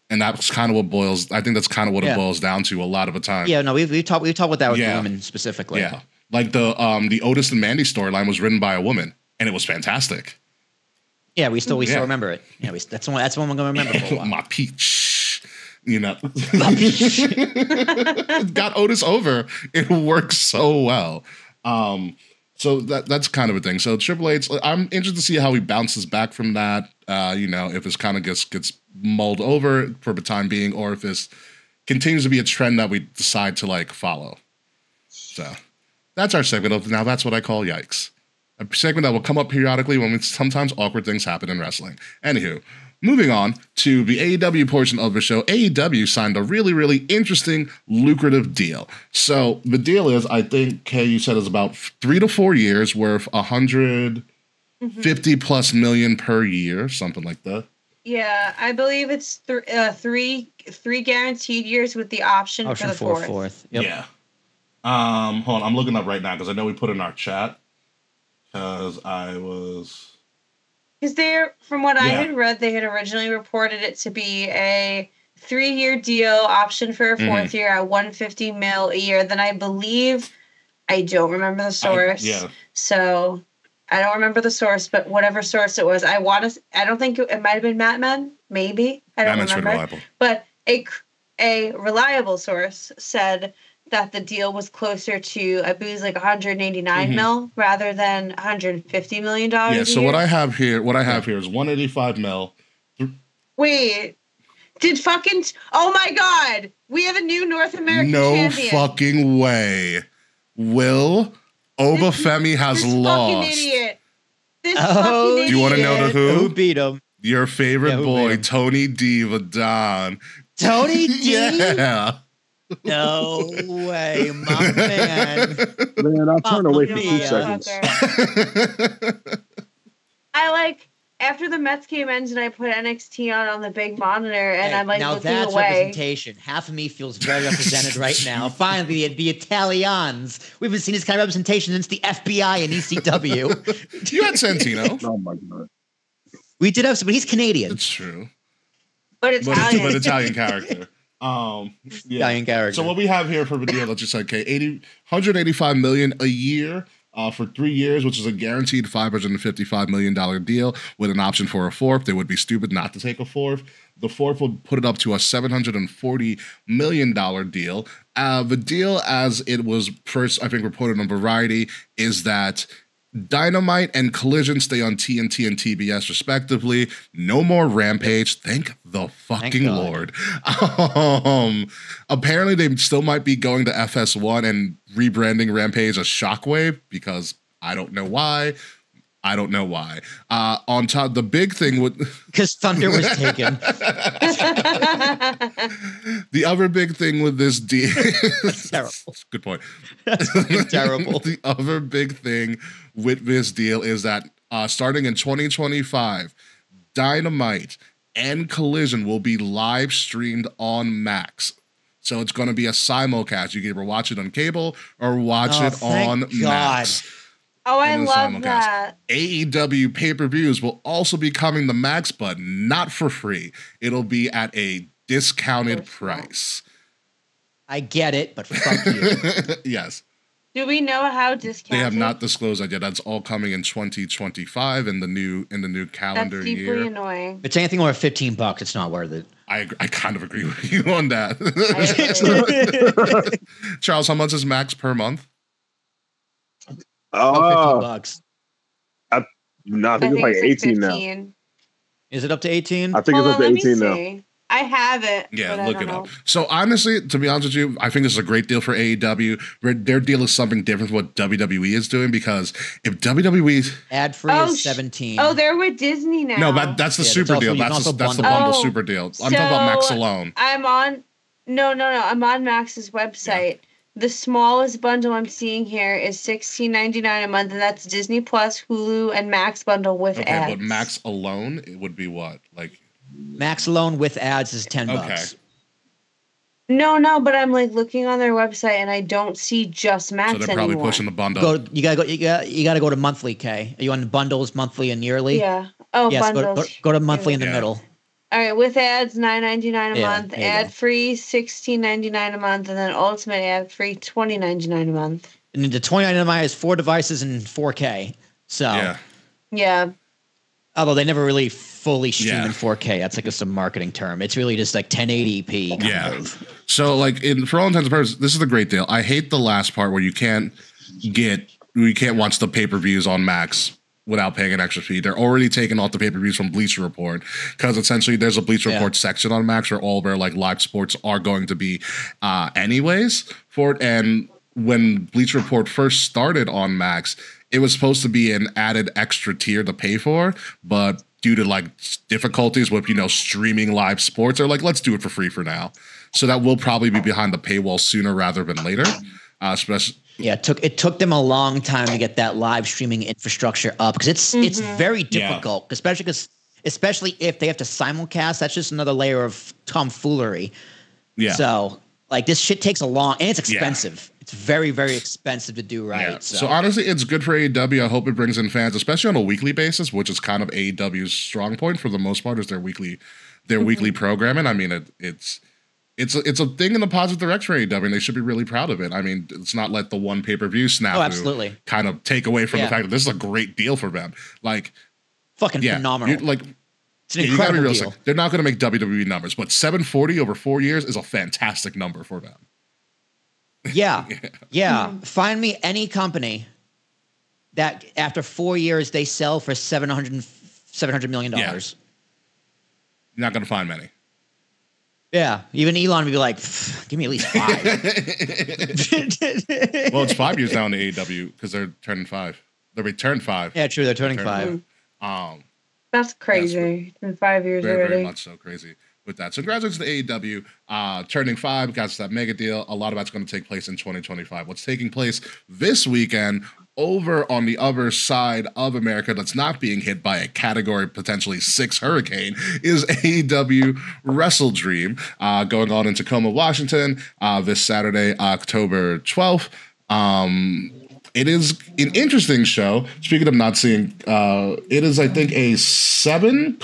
And that's kind of what boils. I think that's kind of what it boils down to a lot of the time. Yeah, no, we've talked about that with women specifically. Yeah, like the Otis and Mandy storyline was written by a woman, and it was fantastic. Yeah, we still remember it. Yeah, that's one we're gonna remember for a while. My peach, you know, my peach. Got Otis over. It works so well. So that's kind of a thing. So Triple H, I'm interested to see how he bounces back from that. You know, if it's kind of gets mulled over for the time being, or if this continues to be a trend that we decide to like follow. So that's our segment of Now That's What I Call Yikes, a segment that will come up periodically when sometimes awkward things happen in wrestling. Anywho, moving on to the AEW portion of the show, AEW signed a really, really interesting, lucrative deal. So the deal is, I think, Kay, you said it's about 3 to 4 years worth, $150+ million per year, something like that. Yeah, I believe it's three guaranteed years with the option for the fourth. Yep. Yeah, Hold on, I'm looking up right now because I know we put in our chat. Is there, from what I had read, they had originally reported it to be a 3-year deal, option for a fourth year at $150 million a year. Then I believe, I don't remember the source. So I don't remember the source, but whatever source it was, I don't think it might have been Matt Men, maybe. I don't remember. Reliable. But a reliable source said that the deal was closer to, I believe, like $189 million rather than $150 million. Yeah. So what I have here, is $185 million. Wait. Did fucking... Oh, my God. We have a new North American champion. No fucking way. Will Obafemi has lost. Fucking idiot. Fucking idiot. Do you want to know to who? Who beat him? Your favorite boy, Tony D. Vadon. Tony D? Yeah. No way, my man. Man, I'll turn away for 2 seconds. I like... After the Mets game ends and I put NXT on the big monitor and I'm like looking away. Now that's representation. Half of me feels very represented right now. Finally, the Italians. We haven't seen this kind of representation since the FBI and ECW. You had Santino. Oh my God. We did have some, but he's Canadian. It's true. But Italian. But Italian character. Italian character. So what we have here for the deal, let's just say, $185 million a year. For 3 years, which is a guaranteed $555 million deal with an option for a fourth. They would be stupid not to take a fourth. The fourth would put it up to a $740 million deal. The deal, as it was first, I think, reported on Variety, is that Dynamite and Collision stay on TNT and TBS, respectively. No more Rampage. Thank the fucking Lord. Apparently, they still might be going to FS1 and rebranding Rampage as Shockwave because I don't know why. I don't know why. On top, the big thing would... Because Thunder was taken. The other big thing with this deal... That's terrible. Good point. That's terrible. The other big thing with this deal is that starting in 2025, Dynamite and Collision will be live streamed on Max. So it's going to be a simulcast. You can either watch it on cable or watch it on Max. Oh, I love that. AEW pay-per-views will also be coming to Max, but not for free. It'll be at a discounted price. I get it, but fuck you. Yes. Do we know how discounted? They have not disclosed that yet. That's all coming in 2025 in the new calendar year. That's deeply annoying. If it's anything over $15, it's not worth it. I kind of agree with you on that. Charles, how much is Max per month? $15. I think it's like 18 now. Is it up to 18? I think it's up to 18 now. I have it. Yeah, look it up. So honestly, to be honest with you, I think this is a great deal for AEW. Their deal is something different from what WWE is doing because if WWE's ad free is 17. Oh, they're with Disney now. No, that's the super deal. That's the bundle super deal. I'm talking about Max alone. I'm on Max's website. Yeah. The smallest bundle I'm seeing here is $16.99 a month, and that's Disney Plus, Hulu, and Max bundle with ads. But Max alone, it would be what? Like Max alone with ads is $10. No, but I'm like looking on their website, and I don't see just Max anymore. So they're probably pushing the bundle. You got to go to monthly. K, are you on the bundles, monthly and yearly? Yeah. Oh, yes, bundles. Go to monthly in the middle. All right, with ads, $9.99 a month, ad-free, $16.99 a month, and then ultimate ad-free, $20.99 a month. And the $20.99 is 4 devices and 4K. So yeah. Although they never really fully stream in 4K. That's like some marketing term. It's really just like 1080p. Yeah. So like for all intents and purposes, this is a great deal. I hate the last part where you can't watch the pay-per-views on Max without paying an extra fee. They're already taking off the pay-per-views from Bleacher Report because essentially there's a Bleacher Report section on Max where all of their like live sports are going to be anyways for it. And when Bleacher Report first started on Max, it was supposed to be an added extra tier to pay for, but due to like difficulties with, streaming live sports, they're like, let's do it for free for now. So that will probably be behind the paywall sooner rather than later. Especially, it took them a long time to get that live streaming infrastructure up because it's very difficult, especially if they have to simulcast. That's just another layer of tomfoolery. Yeah. So like this shit takes a long, and it's expensive. It's very, very expensive to do right. Yeah. So honestly, it's good for AEW. I hope it brings in fans, especially on a weekly basis, which is kind of AEW's strong point for the most part, is their weekly programming. I mean, it's a thing in the positive direction for AEW, and they should be really proud of it. I mean, it's not let the one pay-per-view snap kind of take away from the fact that this is a great deal for them. Like, fucking phenomenal. Like, it's an incredible deal. They're not going to make WWE numbers, but 740 over 4 years is a fantastic number for them. Yeah. Find me any company that after 4 years they sell for $700 million. Yeah. You're not going to find many. Yeah, even Elon would be like, give me at least 5. Well, it's 5 years now in the AEW because they're turning 5. They'll return 5. Yeah, true. They're turning 5. That's crazy. Yeah, it's been 5 years already. Very much so crazy with that. So congratulations to AEW. Turning 5, got that mega deal. A lot of that's going to take place in 2025. What's taking place this weekend over on the other side of America that's not being hit by a category potentially 6 hurricane is AEW Wrestle Dream going on in Tacoma, Washington this Saturday, October 12th. It is an interesting show. Speaking of not seeing, it is, I think, a 7-match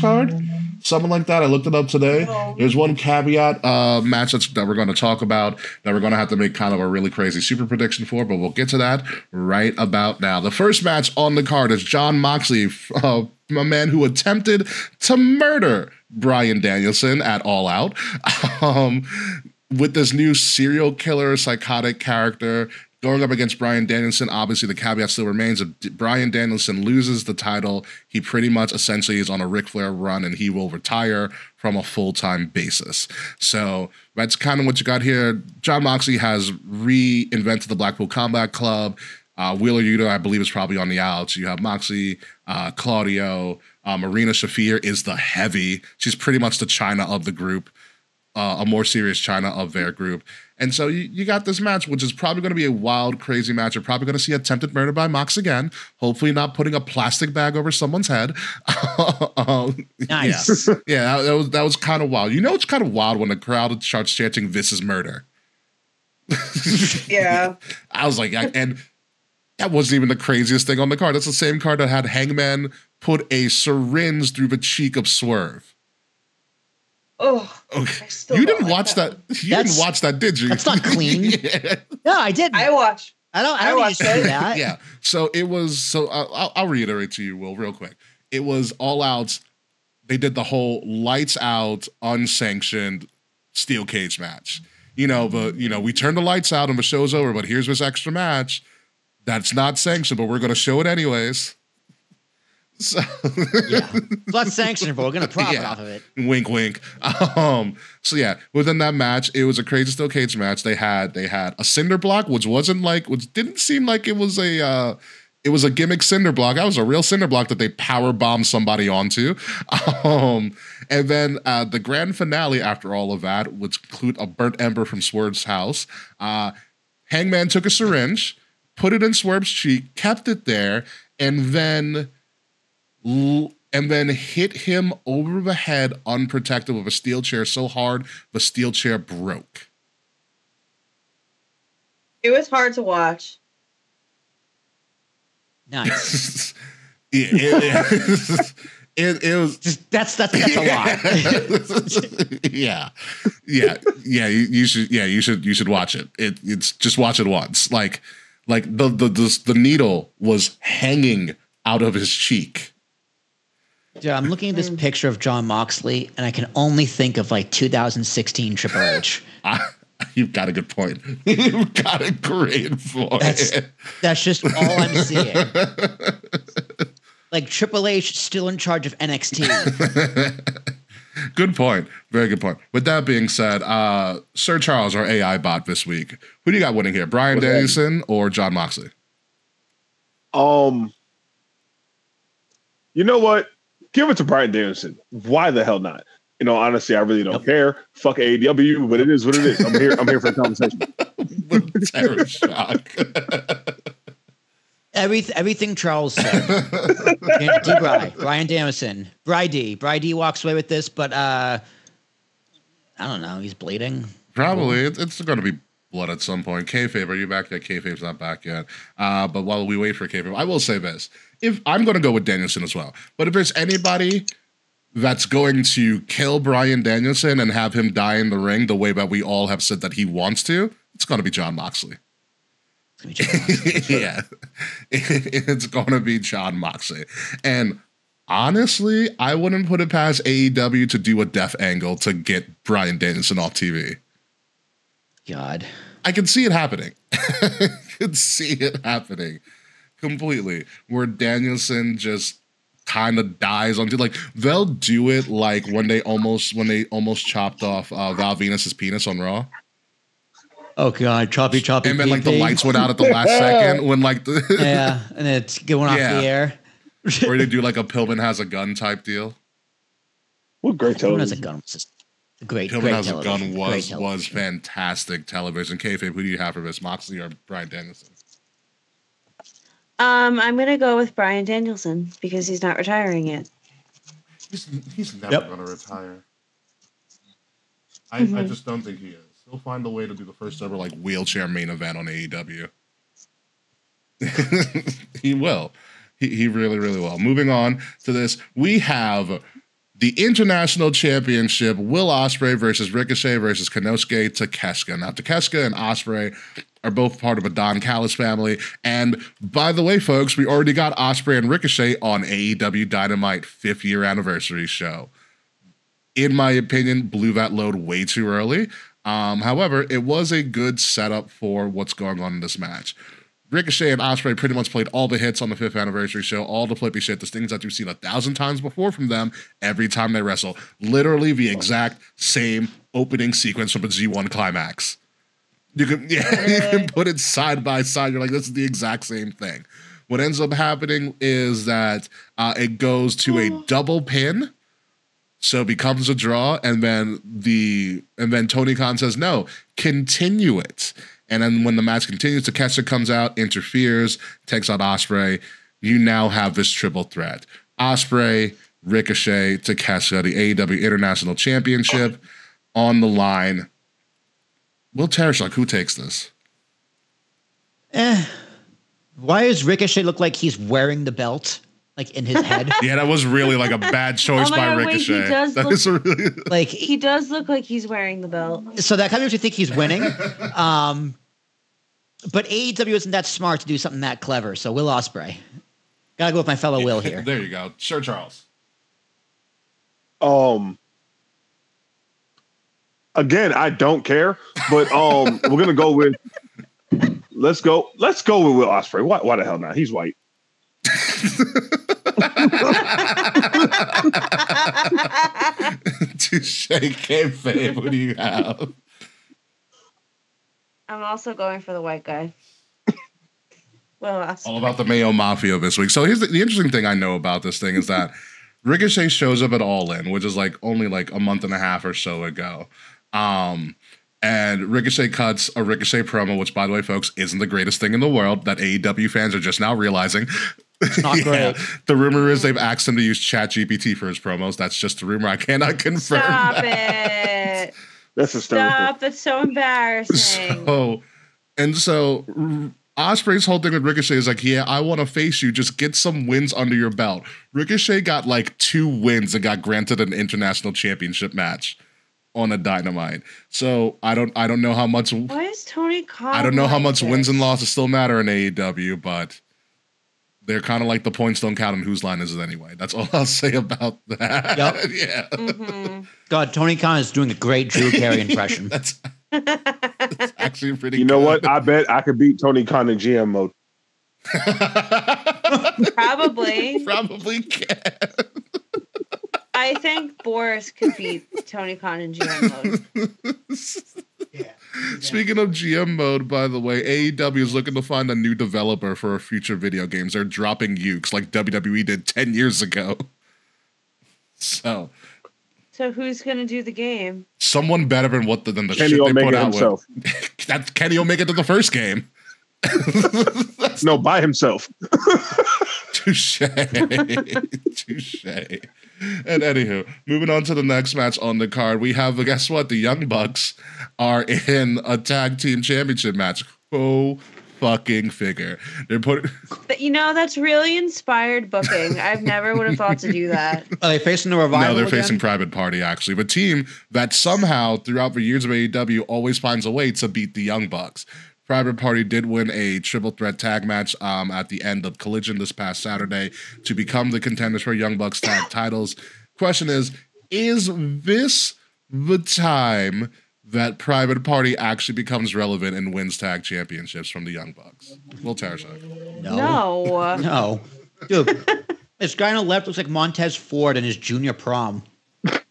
card, something like that. I looked it up today. There's one caveat match that we're going to talk about that we're going to have to make kind of a really crazy super prediction for, but we'll get to that right about now. The first match on the card is Jon Moxley, a man who attempted to murder Bryan Danielson at All Out with this new serial killer, psychotic character, going up against Bryan Danielson. Obviously, the caveat still remains. If Bryan Danielson loses the title, he pretty much essentially is on a Ric Flair run, and he will retire from a full-time basis. So that's kind of what you got here. Jon Moxley has reinvented the Blackpool Combat Club. Wheeler Yuta, I believe, is probably on the outs. So you have Moxley, Claudio, Marina Shafir is the heavy. She's pretty much the China of the group, a more serious China of their group. And so you got this match, which is probably going to be a wild, crazy match. You're probably going to see attempted murder by Mox again. Hopefully not putting a plastic bag over someone's head. Nice. Yeah, that was kind of wild. You know, it's kind of wild when the crowd starts chanting, "This is murder." Yeah. I was like, and that wasn't even the craziest thing on the card. That's the same card that had Hangman put a syringe through the cheek of Swerve. Oh, okay. You didn't watch that. You didn't watch that, did you? That's not clean. Yeah. No, I didn't. I watched. I don't watch that. Yeah. So it was. So I'll reiterate to you, Will, real quick. It was All Out. They did the whole lights out, unsanctioned steel cage match. You know, but you know, we turned the lights out and the show's over. But here's this extra match that's not sanctioned, but we're going to show it anyways. So yeah, that's sanctionable. We're gonna profit off of it. Wink, wink. So yeah, within that match, it was a crazy steel cage match. They had a cinder block, which didn't seem like it was a gimmick cinder block. That was a real cinder block that they power bombed somebody onto. And then the grand finale after all of that, which include a burnt ember from Swerve's house. Hangman took a syringe, put it in Swerve's cheek, kept it there, and then hit him over the head unprotected with a steel chair so hard the steel chair broke. It was hard to watch. Nice. It was just, that's a lot. Yeah. You should watch it. It's just watch it once. Like the needle was hanging out of his cheek. Dude, I'm looking at this picture of Jon Moxley, and I can only think of like 2016 Triple H. You've got a good point. You've got a great point. That's just all I'm seeing. Like Triple H still in charge of NXT. Good point. Very good point. With that being said, Sir Charles, our AI bot this week, who do you got winning here? Bryan Danielson or Jon Moxley? You know what? Give it to Bryan Danielson. Why the hell not? You know, honestly, I really don't care. Fuck AEW, but it is what it is. I'm here for a conversation. Terror shock. Everything Charles said. Bryan Danielson. Brady walks away with this, but I don't know. He's bleeding. Probably. It's going to be Blood at some point. Kayfabe, are you back yet? Kayfabe's not back yet. But while we wait for Kayfabe, I will say this. If I'm going to go with Danielson as well. But if there's anybody that's going to kill Bryan Danielson and have him die in the ring the way that we all have said that he wants to, it's going to be Jon Moxley. Yeah, it's going to be Jon Moxley. And honestly, I wouldn't put it past AEW to do a death angle to get Bryan Danielson off TV. God, I can see it happening. I can see it happening completely, where Danielson just kind of dies on, like they'll do it like when they almost chopped off Val Venus's penis on Raw. Oh God, choppy. And then like the lights went out at the last second when like the yeah, and it's going off the air. Or they do like a Pillman has a gun type deal. What great television. Pillman has a gun. Pillman has a gun was fantastic television. Kayfabe, who do you have for this, Moxley or Bryan Danielson? I'm gonna go with Bryan Danielson because he's not retiring yet. He's never gonna retire. I just don't think he is. He'll find a way to do the first ever like wheelchair main event on AEW. He will. He really, really will. Moving on to this, we have the International Championship, Will Ospreay versus Ricochet versus Konosuke Takeshita. Now, Takeshita and Ospreay are both part of a Don Callis family. And by the way, folks, we already got Ospreay and Ricochet on AEW Dynamite 5th-year anniversary show. In my opinion, blew that load way too early. However, it was a good setup for what's going on in this match. Ricochet and Ospreay pretty much played all the hits on the 5th anniversary show, all the flippy shit, the things that you've seen 1,000 times before from them every time they wrestle. Literally the exact same opening sequence from a G1 climax. You can put it side by side. You're like, this is the exact same thing. What ends up happening is that it goes to a double pin, so it becomes a draw, and then Tony Khan says, no, continue it. And then when the match continues, Takeshita comes out, interferes, takes out Ospreay. You now have this triple threat. Ospreay, Ricochet, Takeshita, the AEW International Championship on the line. Will Tereshchuk, who takes this? Why does Ricochet look like he's wearing the belt? Like in his head. Yeah, that was really like a bad choice by Ricochet. Wait, he does he does look like he's wearing the belt. So that kind of makes you think he's winning. But AEW isn't that smart to do something that clever. So Will Ospreay. Gotta go with my fellow Will here. There you go. Sir Charles. Again, I don't care, but we're gonna go with let's go with Will Ospreay. Why the hell not? He's white. Touché, kayfabe. What do you have? I'm also going for the white guy. Well, all about the Mayo Mafia this week. So here's the interesting thing I know about this thing is that Ricochet shows up at All In, which is like only like a month and a half or so ago. And Ricochet cuts a Ricochet promo, which, by the way, folks, isn't the greatest thing in the world that AEW fans are just now realizing. It's not great. The rumor is they've asked him to use ChatGPT for his promos. That's just a rumor. I cannot confirm. Stop it. That's hysterical. Stop. That's so embarrassing. So Ospreay's whole thing with Ricochet is like, yeah, I want to face you. Just get some wins under your belt. Ricochet got like 2 wins and got granted an international championship match on a Dynamite. So I don't know how much. Why is Tony Khan? I don't know how much wins and losses still matter in AEW, but they're kind of like the points don't count and whose line is it anyway. That's all I'll say about that. Yep. Yeah. Mm-hmm. God, Tony Khan is doing a great Drew Carey impression. that's actually pretty. You know what? I bet I could beat Tony Khan in GM mode. Probably can. I think Boris could beat Tony Khan in GM mode. Yeah. Speaking of GM mode, by the way, AEW is looking to find a new developer for future video games. They're dropping ukes like WWE did 10 years ago. So who's going to do the game? Someone better than the shit they put out with. That's Kenny Omega to the first game. No, by himself. Touche. Touche. And anywho, moving on to the next match on the card, we have, guess what? The Young Bucks are in a tag team championship match. Oh, fucking figure. They're putting. You know, that's really inspired booking. I've never would have thought to do that. Are they facing the Revival? No, they're again? Facing Private Party, actually. But team that somehow throughout the years of AEW always finds a way to beat the Young Bucks. Private Party did win a triple threat tag match at the end of Collision this past Saturday to become the contenders for Young Bucks tag titles. Question is this the time that Private Party actually becomes relevant and wins tag championships from the Young Bucks? Will Tarashuk. No. No. Dude, this guy on the left looks like Montez Ford in his junior prom. It's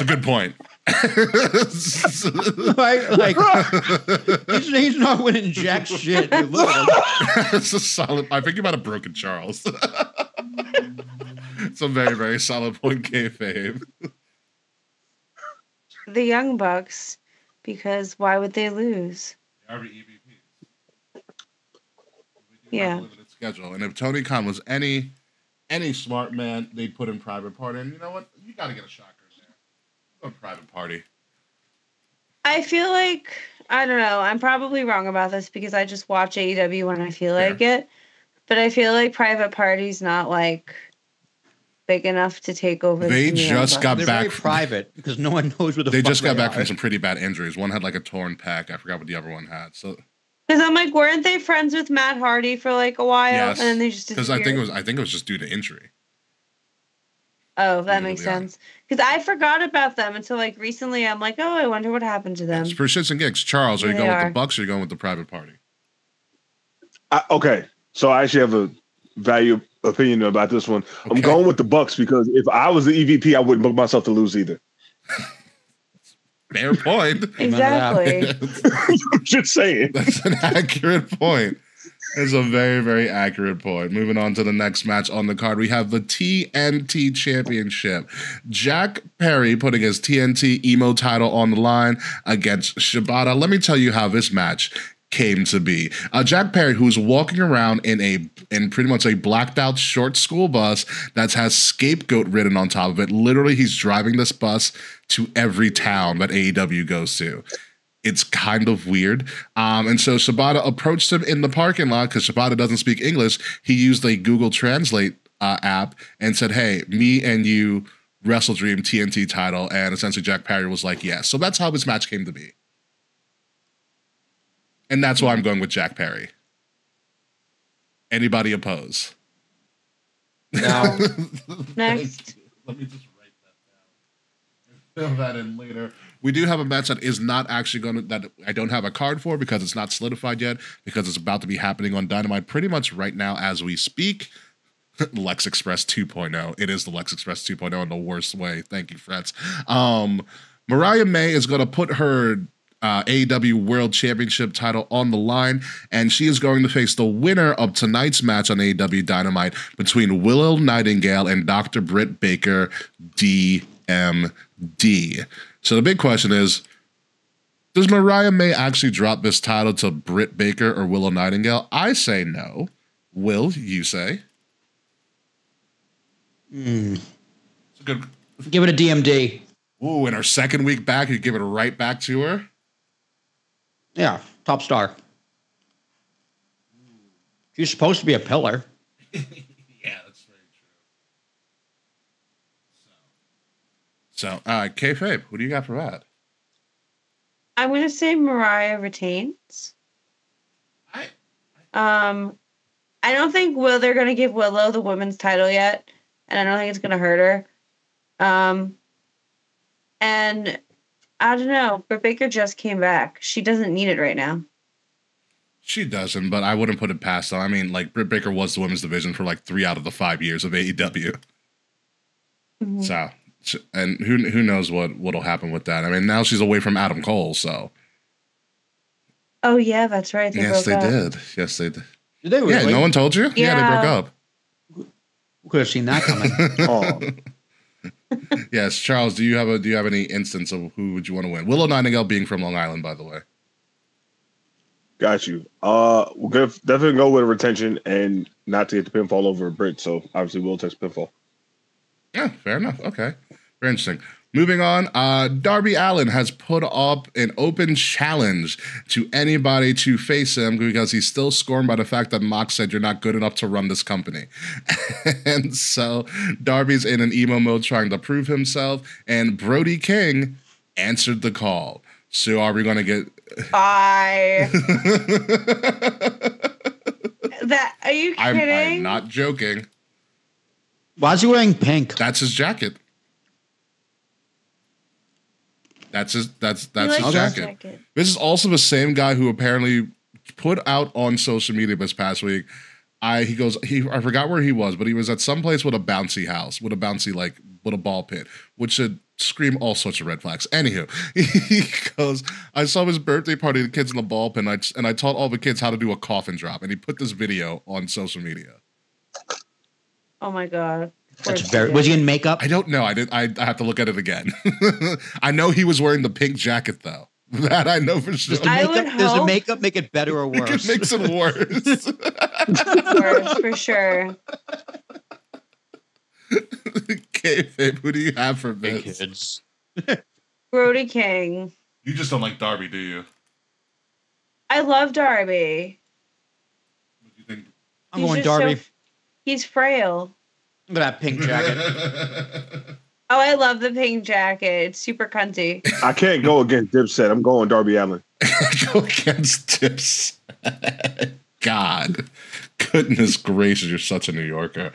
a good point. Right, like he's not winning jack shit. It's a solid. I think about a broken Charles. It's a very, very solid point, kayfabe. The Young Bucks, because why would they lose? They are the EVPs. Yeah. Schedule, and if Tony Khan was any smart man, they'd put in Private Party. And you know what? You got to get a shocker. A Private Party. I feel like, I don't know, I'm probably wrong about this because I just watch AEW when I feel like it, but I feel like Private Party's not like big enough to take over. They just got back. They're very private because no one knows where the fuck they are. They just got back from some pretty bad injuries. One had like a torn pec. I forgot what the other one had. So because I'm like, weren't they friends with Matt Hardy for like a while? Yes, and then they just disappeared. Because I think it was just due to injury. Oh, that makes sense. Because I forgot about them until like recently. I'm like, oh, I wonder what happened to them. It's for shits and gigs. Charles, are you going with the Bucks or are you going with the Private Party? Okay. So I actually have a value opinion about this one. Okay. I'm going with the Bucks because if I was the EVP, I wouldn't book myself to lose either. Fair point. Exactly. I'm just saying. That's an accurate point. That's a very, very accurate point. Moving on to the next match on the card, we have the TNT Championship. Jack Perry putting his TNT Emo title on the line against Shibata. Let me tell you how this match came to be. Jack Perry, who's walking around in pretty much a blacked out short school bus that has scapegoat written on top of it. Literally, he's driving this bus to every town that AEW goes to. It's kind of weird. And so Shibata approached him in the parking lot because Shibata doesn't speak English. He used a Google Translate app and said, hey, me and you, Wrestle Dream TNT title. And essentially Jack Perry was like, yes. So that's how this match came to be. And that's why I'm going with Jack Perry. Anybody oppose? No. Next. Let me just write that down. Fill that in later. We do have a match that is not actually that I don't have a card for because it's not solidified yet, because it's about to be happening on Dynamite pretty much right now as we speak. Lex Express 2.0. It is the Lex Express 2.0 in the worst way. Thank you, Frets. Mariah May is going to put her AEW World Championship title on the line, and she is going to face the winner of tonight's match on AEW Dynamite between Willow Nightingale and Dr. Britt Baker, DMD. So the big question is, does Mariah May actually drop this title to Britt Baker or Willow Nightingale? I say no. Will, you say? It's a good. Give it a DMD. Ooh, in her second week back, you give it right back to her? Yeah, top star. She's supposed to be a pillar. So, kayfabe, what do you got for that? I'm going to say Mariah retains. I don't think they're going to give Willow the women's title yet, and I don't think it's going to hurt her. And I don't know, Britt Baker just came back. She doesn't need it right now. She doesn't, but I wouldn't put it past them. I mean, like, Britt Baker was the women's division for like 3 out of the 5 years of AEW. Mm-hmm. So. And who knows what'll happen with that? I mean, now she's away from Adam Cole, so. Oh yeah, that's right. Yes, they did. Did they really? Yeah, no one told you. Yeah, they broke up. Could have seen that coming. Oh. Yes, Charles. Do you have any instance of who would you want to win? Willow Nightingale being from Long Island, by the way. Got you. We're gonna definitely go with a retention and not to get the pinfall over a Brit. So obviously we'll touch pinfall. Yeah, fair enough. Okay. Very interesting. Moving on, Darby Allin has put up an open challenge to anybody to face him because he's still scorned by the fact that Mox said you're not good enough to run this company. And so Darby's in an emo mode trying to prove himself, and Brody King answered the call. So are we going to get... Bye. That, are you kidding? I'm not joking. Why is he wearing pink? That's his jacket. That's his jacket. This is also the same guy who apparently put out on social media this past week. I forgot where he was, but he was at some place with a bouncy house, with a bouncy, like, with a ball pit, which should scream all sorts of red flags. Anywho, he goes, I saw his birthday party, the kids in the ball pit, and I taught all the kids how to do a coffin drop, and he put this video on social media. Oh my God. Was he in makeup? I don't know. I have to look at it again. I know he was wearing the pink jacket though. That I know for sure. Does the makeup make it better or worse? It makes it worse. Worse for sure. Okay, babe, who do you have for this? Kids. Brody King. You just don't like Darby, do you? I love Darby. What do you think? I'm going Darby. He's frail. Look at that pink jacket. Oh, I love the pink jacket. It's super cunty. I can't go against Dipset. I'm going Darby Allin. Go against Dipset. God. Goodness gracious, you're such a New Yorker.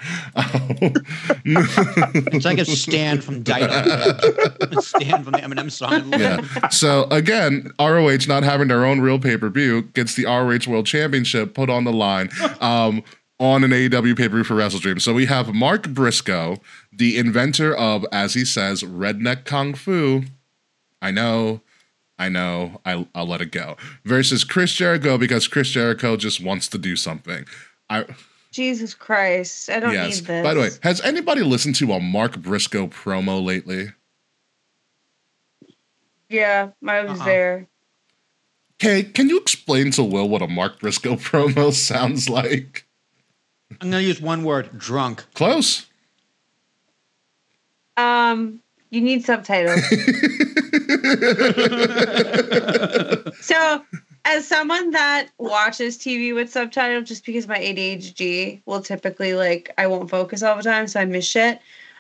It's like a stand from Dieter. Stand from the Eminem song. Yeah. So again, ROH not having their own real pay-per-view gets the ROH World Championship put on the line. On an AEW pay-per-view for Wrestle Dream. So we have Mark Briscoe, the inventor of, as he says, redneck kung fu. I know, I'll let it go. Versus Chris Jericho, because Chris Jericho just wants to do something. Jesus Christ, I don't need this. By the way, has anybody listened to a Mark Briscoe promo lately? Yeah, I was there. Hey, can you explain to Will what a Mark Briscoe promo sounds like? I'm going to use one word, drunk. Close. You need subtitles. So, as someone that watches TV with subtitles, just because my ADHD will typically, like, I won't focus all the time, so I miss shit.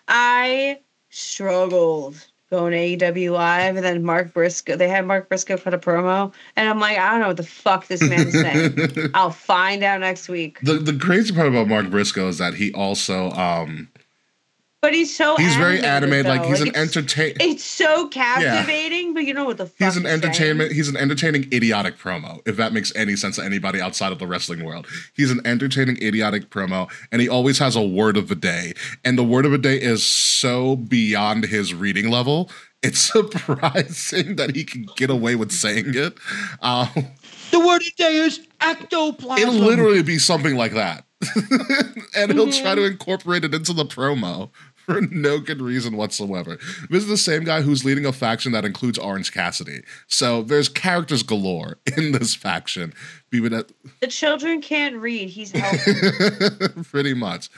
I struggled going to AEW Live, and then Mark Briscoe, they had Mark Briscoe for the promo, and I'm like, I don't know what the fuck this man is saying. I'll find out next week. The crazy part about Mark Briscoe is that he also, but he's so he's very animated, though. Like he's like an entertain. It's so captivating, yeah. But you know what the fuck he's an entertainment. Saying. He's an entertaining, idiotic promo. If that makes any sense to anybody outside of the wrestling world, he's an entertaining, idiotic promo, and he always has a word of the day. And the word of the day is so beyond his reading level. It's surprising that he can get away with saying it. The word of the day is ectoplasm. It'll literally be something like that, and he'll try to incorporate it into the promo. For no good reason whatsoever. This is the same guy who's leading a faction that includes Orange Cassidy. So there's characters galore in this faction. The children can't read. He's helping. Pretty much.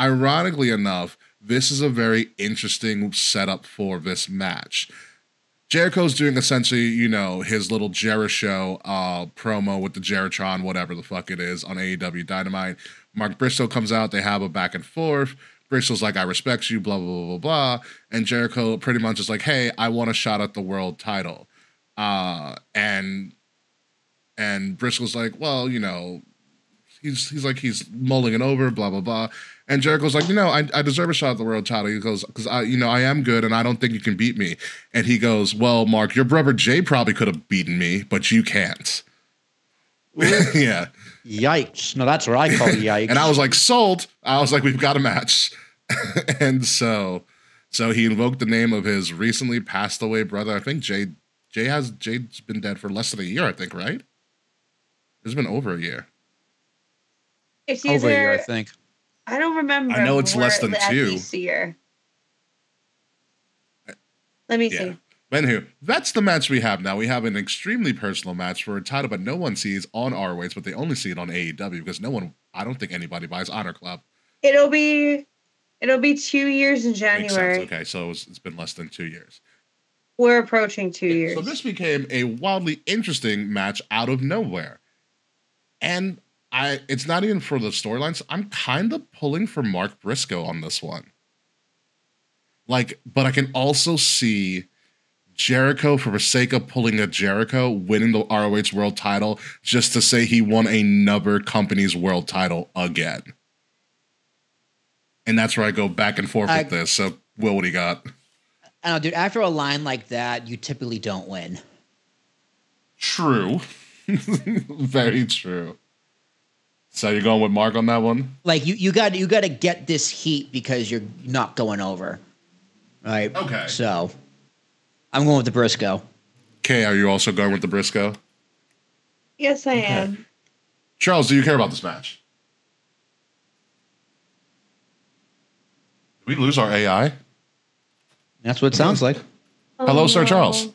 Ironically enough, this is a very interesting setup for this match. Jericho's doing essentially, you know, his little Jericho promo with the Jeritron, whatever the fuck it is, on AEW Dynamite. Mark Briscoe comes out. They have a back and forth. Bristol's like, I respect you, blah, blah, blah, blah, blah. And Jericho pretty much is like, hey, I want a shot at the world title. And Bristol's like, well, you know, he's like, he's mulling it over, blah, blah, blah. And Jericho's like, you know, I deserve a shot at the world title. He goes, because I am good and I don't think you can beat me. And he goes, well, Mark, your brother Jay probably could have beaten me, but you can't. Yeah. Yikes. No, that's what I call yikes. And I was like, sold. I was like, we've got a match. And so he invoked the name of his recently passed away brother. I think Jade's been dead for less than a year, I think, right? It's been over a year. It's over a year, I think. I don't remember. I know it's less than two. Let me see. Anywho, that's the match we have now. We have an extremely personal match for a title, but no one sees on our weights, but they only see it on AEW because no one, I don't think anybody buys Honor Club. It'll be 2 years in January. Makes sense. Okay, so it's been less than 2 years. We're approaching 2 years. So this became a wildly interesting match out of nowhere. And it's not even for the storylines. I'm kind of pulling for Mark Briscoe on this one. Like, but I can also see Jericho, for the sake of pulling a Jericho, winning the ROH world title just to say he won another company's world title again. And that's where I go back and forth with this. So, Will, what do you got? I don't know, dude. After a line like that, you typically don't win. True. Very true. So you're going with Mark on that one? Like, you got to get this heat because you're not going over. Right? Okay. So I'm going with the Briscoe. Okay, are you also going with the Briscoe? Yes, I am. Charles, do you care about this match? Did we lose our AI? That's what it sounds like. Oh, hello, Sir Charles.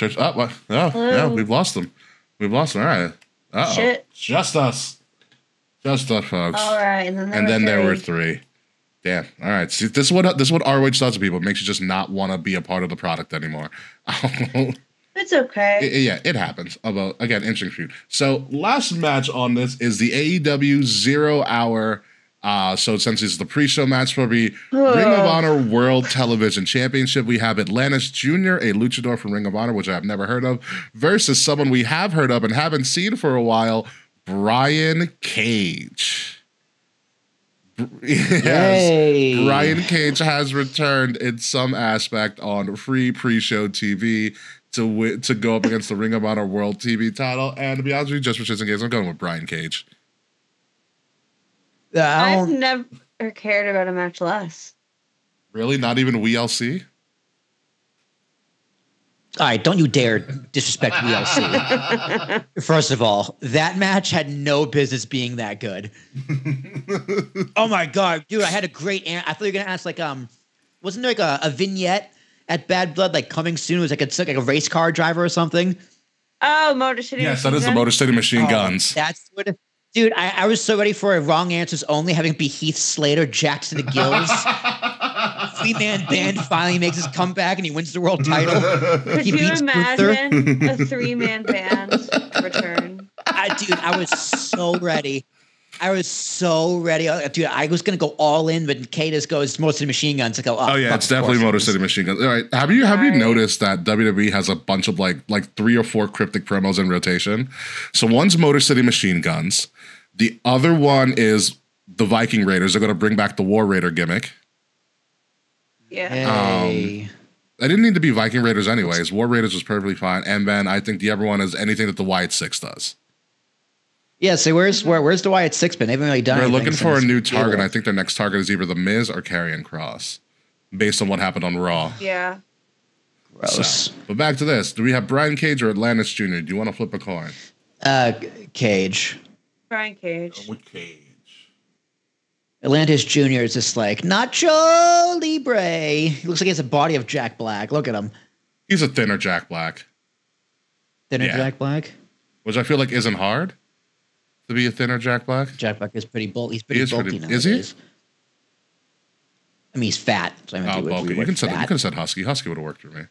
Yeah, we've lost them. We've lost them. All right. Uh-oh. Shit. Just us, folks. All right. And then there were three. Damn. All right. See, this is what ROH does to people. It makes you just not want to be a part of the product anymore. It's okay. It happens. Although, again, interesting feud. So last match on this is the AEW 0 Hour. So since it's the pre-show match for the Ring of Honor World Television Championship, we have Atlantis Jr., a luchador from Ring of Honor, which I have never heard of, versus someone we have heard of and haven't seen for a while, Brian Cage. Yes, Brian Cage has returned in some aspect on free pre-show TV to go up against the Ring of Honor World TV title. And to be honest with you, just for shits and gigs, I'm going with Brian Cage. I've never cared about a match less. Really? Not even WLC? All right, don't you dare disrespect WLC. First of all, that match had no business being that good. Oh my God, dude, I had a great answer. I thought you were going to ask, like, wasn't there like a vignette at Bad Blood, like coming soon? It was like a race car driver or something. Oh, Motor City. Yes, that is the Motor City Machine Guns. That's what it. Dude, I was so ready for a wrong answers only, having it be Heath Slater jacked to the gills. Fleet Man Band finally makes his comeback and he wins the world title. Could you imagine Gunther. A three-man band return? I was so ready. Dude, I was going to go all in, but Katis goes Motor City Machine Guns. I go, oh yeah, it's definitely Motor City Machine Guns. All right, have you noticed that WWE has a bunch of like 3 or 4 cryptic promos in rotation? So one's Motor City Machine Guns. The other one is the Viking Raiders. They're going to bring back the War Raider gimmick. Yeah. Hey. I didn't need to be Viking Raiders anyways. War Raiders was perfectly fine. And then I think the other one is anything that the Wyatt Six does. Yeah, so where's the Wyatt Six been? They haven't really done anything. They're looking for a new target. And I think their next target is either The Miz or Karrion Kross, based on what happened on Raw. Yeah. Gross. So, but back to this. Do we have Brian Cage or Atlantis Jr.? Do you want to flip a coin? Cage. Brian Cage. With Cage. Atlantis Jr. is just like Nacho Libre. He looks like he has a body of Jack Black. Look at him. He's a thinner Jack Black. Jack Black? Which I feel like isn't hard. To be a thinner Jack Black? Jack Black is pretty bulky. He's pretty bulky now. Is he? I mean, he's fat. So I mean, bulky. You could have said husky. Husky would have worked for me.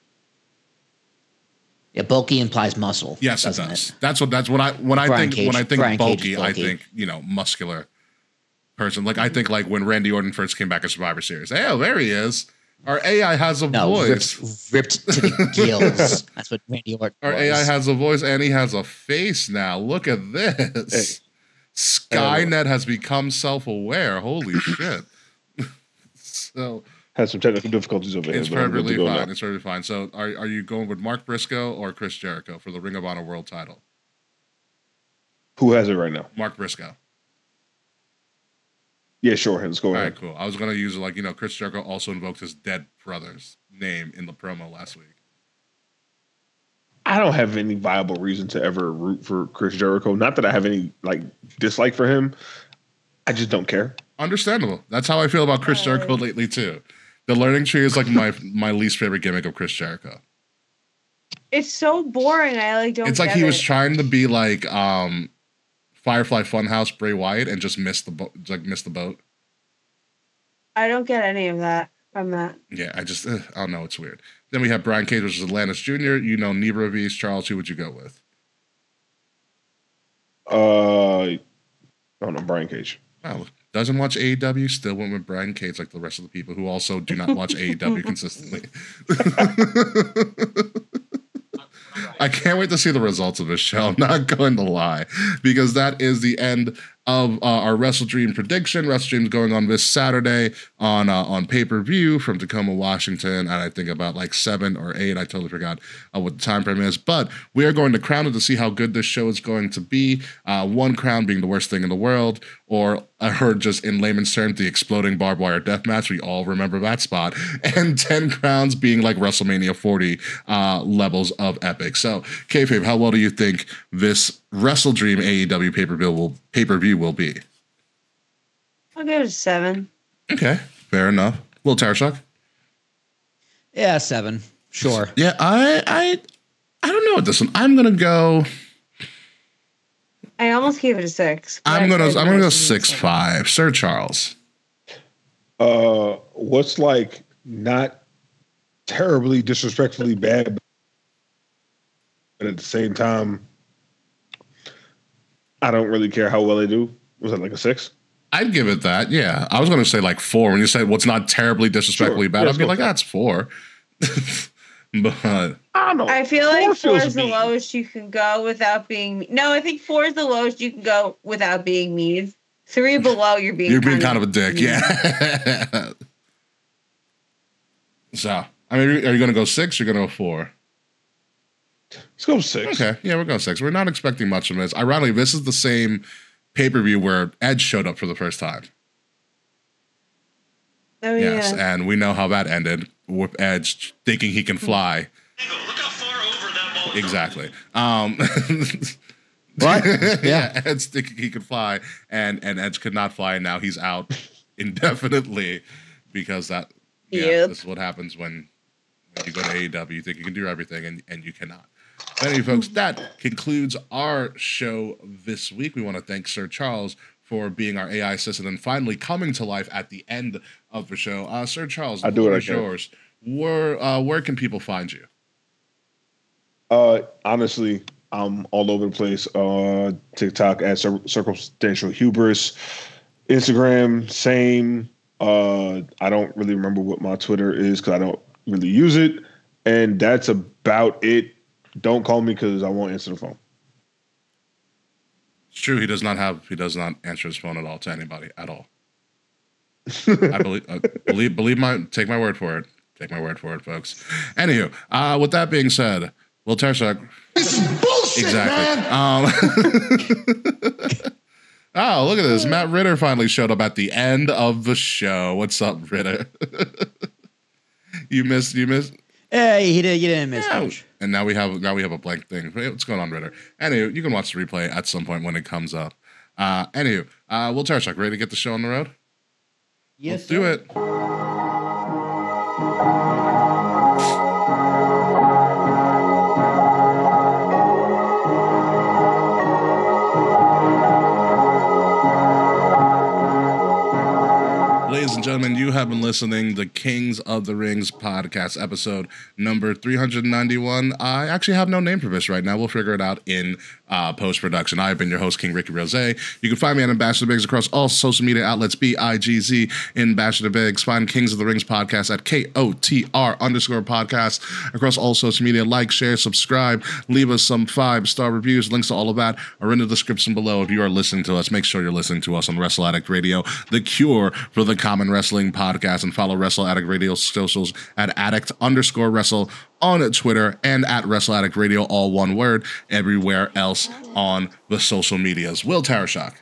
Yeah, bulky implies muscle. Yes, it does. When I think bulky, I think, you know, muscular person. Like I think like when Randy Orton first came back at Survivor Series. Hey, oh, there he is. Our AI has a voice. Ripped to the gills. That's what Randy Orton was. Our AI has a voice and he has a face now. Look at this. Skynet has become self-aware. Holy shit. So had some technical difficulties over here. It's perfectly fine. It's perfectly fine. So are you going with Mark Briscoe or Chris Jericho for the Ring of Honor World title? Who has it right now? Mark Briscoe. Yeah, sure. Let's go ahead. All right, cool. I was going to use, like, you know, Chris Jericho also invoked his dead brother's name in the promo last week. I don't have any viable reason to ever root for Chris Jericho. Not that I have any, like, dislike for him. I just don't care. Understandable. That's how I feel about Chris Jericho lately, too. The learning tree is like my least favorite gimmick of Chris Jericho. It's so boring. I like don't. It's like he was trying to be like Firefly Funhouse Bray Wyatt and just missed the boat. I don't get any of that from that. Yeah, I just I don't know. It's weird. Then we have Brian Cage, which is Atlantis Jr. You know, Nebra vs. Charles. Who would you go with? I don't know, Brian Cage. Oh, doesn't watch AEW, still went with Brian Cage like the rest of the people who also do not watch AEW consistently. I can't wait to see the results of this show. I'm not going to lie, because that is the end of our Wrestle Dream prediction. Wrestle Dream's going on this Saturday on pay-per-view from Tacoma, Washington, and I think about like 7 or 8. I totally forgot what the time frame is, but we are going to crown it to see how good this show is going to be. One crown being the worst thing in the world, or I heard just in layman's terms, the exploding barbed wire death match. We all remember that spot. And 10 crowns being like WrestleMania 40 levels of epic. So kayfabe, how well do you think this Wrestle Dream AEW pay-per-view will be? I'll give it a 7. Okay, fair enough. A little Tower Shock. Yeah, 7. Sure. Yeah, I don't know what this one. I'm gonna go. I almost gave it a 6. I'm gonna go 6.5. Sir Charles. What's like not terribly disrespectfully bad, but at the same time, I don't really care how well they do. Was that like a 6? I'd give it that. Yeah, I was going to say like 4. When you said what's not terribly disrespectfully bad, yeah, I'd be like, that's 4. But I don't know. I feel like 4 is the lowest you can go without being mean. No, I think 4 is the lowest you can go without being mean. 3 below, you're being kind of a dick. Mean. Yeah. So, I mean, are you going to go 6? Or you're going to go 4? Let's go 6. Okay, yeah, we're going 6. We're not expecting much from this. Ironically, this is the same pay-per-view where Edge showed up for the first time. Oh, yes, yeah. And we know how that ended with Edge thinking he can fly. Look how far over that ball is. Exactly. What? Yeah, Edge thinking he could fly, and Edge could not fly, and now he's out indefinitely because that. Yep. Yeah, this is what happens when you go to AEW. You think you can do everything, and you cannot. But anyway, folks, that concludes our show this week. We want to thank Sir Charles for being our AI assistant and finally coming to life at the end of the show. Sir Charles, the floor is yours. Where can people find you? Honestly, I'm all over the place. TikTok at Circumstantial Hubris. Instagram, same. I don't really remember what my Twitter is because I don't really use it. And that's about it. Don't call me because I won't answer the phone. It's true. He does not answer his phone at all to anybody at all. I take my word for it. Take my word for it, folks. Anywho, with that being said, Lil Tershuk. This is bullshit, exactly, man. Oh, look at this. Matt Ritter finally showed up at the end of the show. What's up, Ritter? You missed. Hey, you didn't miss much. And now we have a blank thing. What's going on, Ritter? Anywho, you can watch the replay at some point when it comes up. Anywho, Will Tarshak, ready to get the show on the road? Yes, sir. Let's do it. Ladies and gentlemen, you have been listening to Kings of the Rings podcast, episode number 391. I actually have no name for this right now. We'll figure it out in post-production. I've been your host, King Ricky Rose. You can find me at Ambassador Biggs across all social media outlets, B-I-G-Z, Ambassador Biggs. Find Kings of the Rings podcast at KOTR_podcast across all social media. Like, share, subscribe, leave us some 5-star reviews. Links to all of that are in the description below. If you are listening to us, make sure you're listening to us on Wrestle Addict Radio, the cure for the Common Wrestling Podcast, and follow Wrestle Addict Radio socials at addict_wrestle on Twitter and at Wrestle Addict Radio, all one word, everywhere else on the social medias. Will Tarashuk.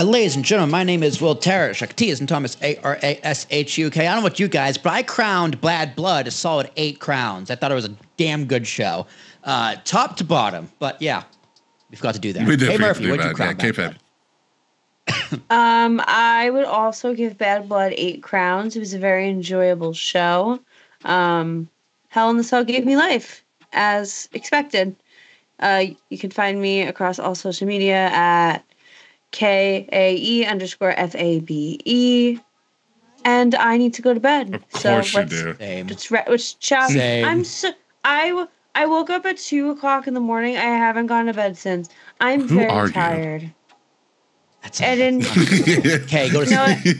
Ladies and gentlemen, my name is Will Tarashuk. T as in Thomas, A-R-A-S-H-U-K. I don't know what you guys, but I crowned Bad Blood a solid 8 crowns. I thought it was a damn good show, top to bottom. But yeah, we've got to do that. We did. Hey Murphy, what'd you crown? Yeah, Bad Blood? I would also give Bad Blood 8 crowns. It was a very enjoyable show. Hell in the Cell gave me life, as expected. You can find me across all social media at KAE_FABE. And I need to go to bed. Of course you do. Let's chat. I woke up at 2 o'clock in the morning. I haven't gone to bed since. I'm very tired. I didn't. Okay, go to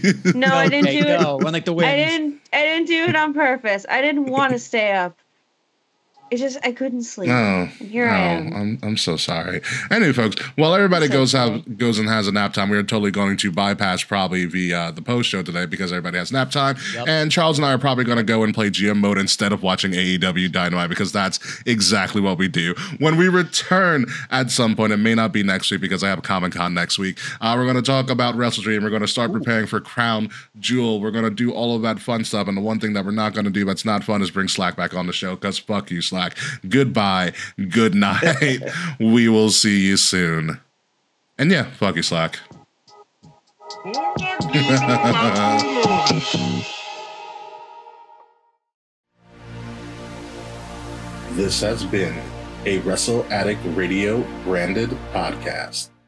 sleep. No, I didn't do it. Like the wind. I didn't do it on purpose. I didn't want to stay up. It's just I couldn't sleep. No, and here I am. I'm so sorry. Anyway, folks, while everybody goes and has a nap time, we're totally going to bypass probably the post show today because everybody has nap time. Yep. And Charles and I are probably going to go and play GM mode instead of watching AEW Dynamite because that's exactly what we do. When we return at some point, it may not be next week because I have Comic-Con next week. We're going to talk about Wrestle Dream. We're going to start preparing for Crown Jewel. We're going to do all of that fun stuff. And the one thing that we're not going to do that's not fun is bring Slack back on the show because fuck you, Slack. Goodbye, good night. We will see you soon. And yeah, fuck you, Slack. This has been a Wrestle Addict Radio branded podcast.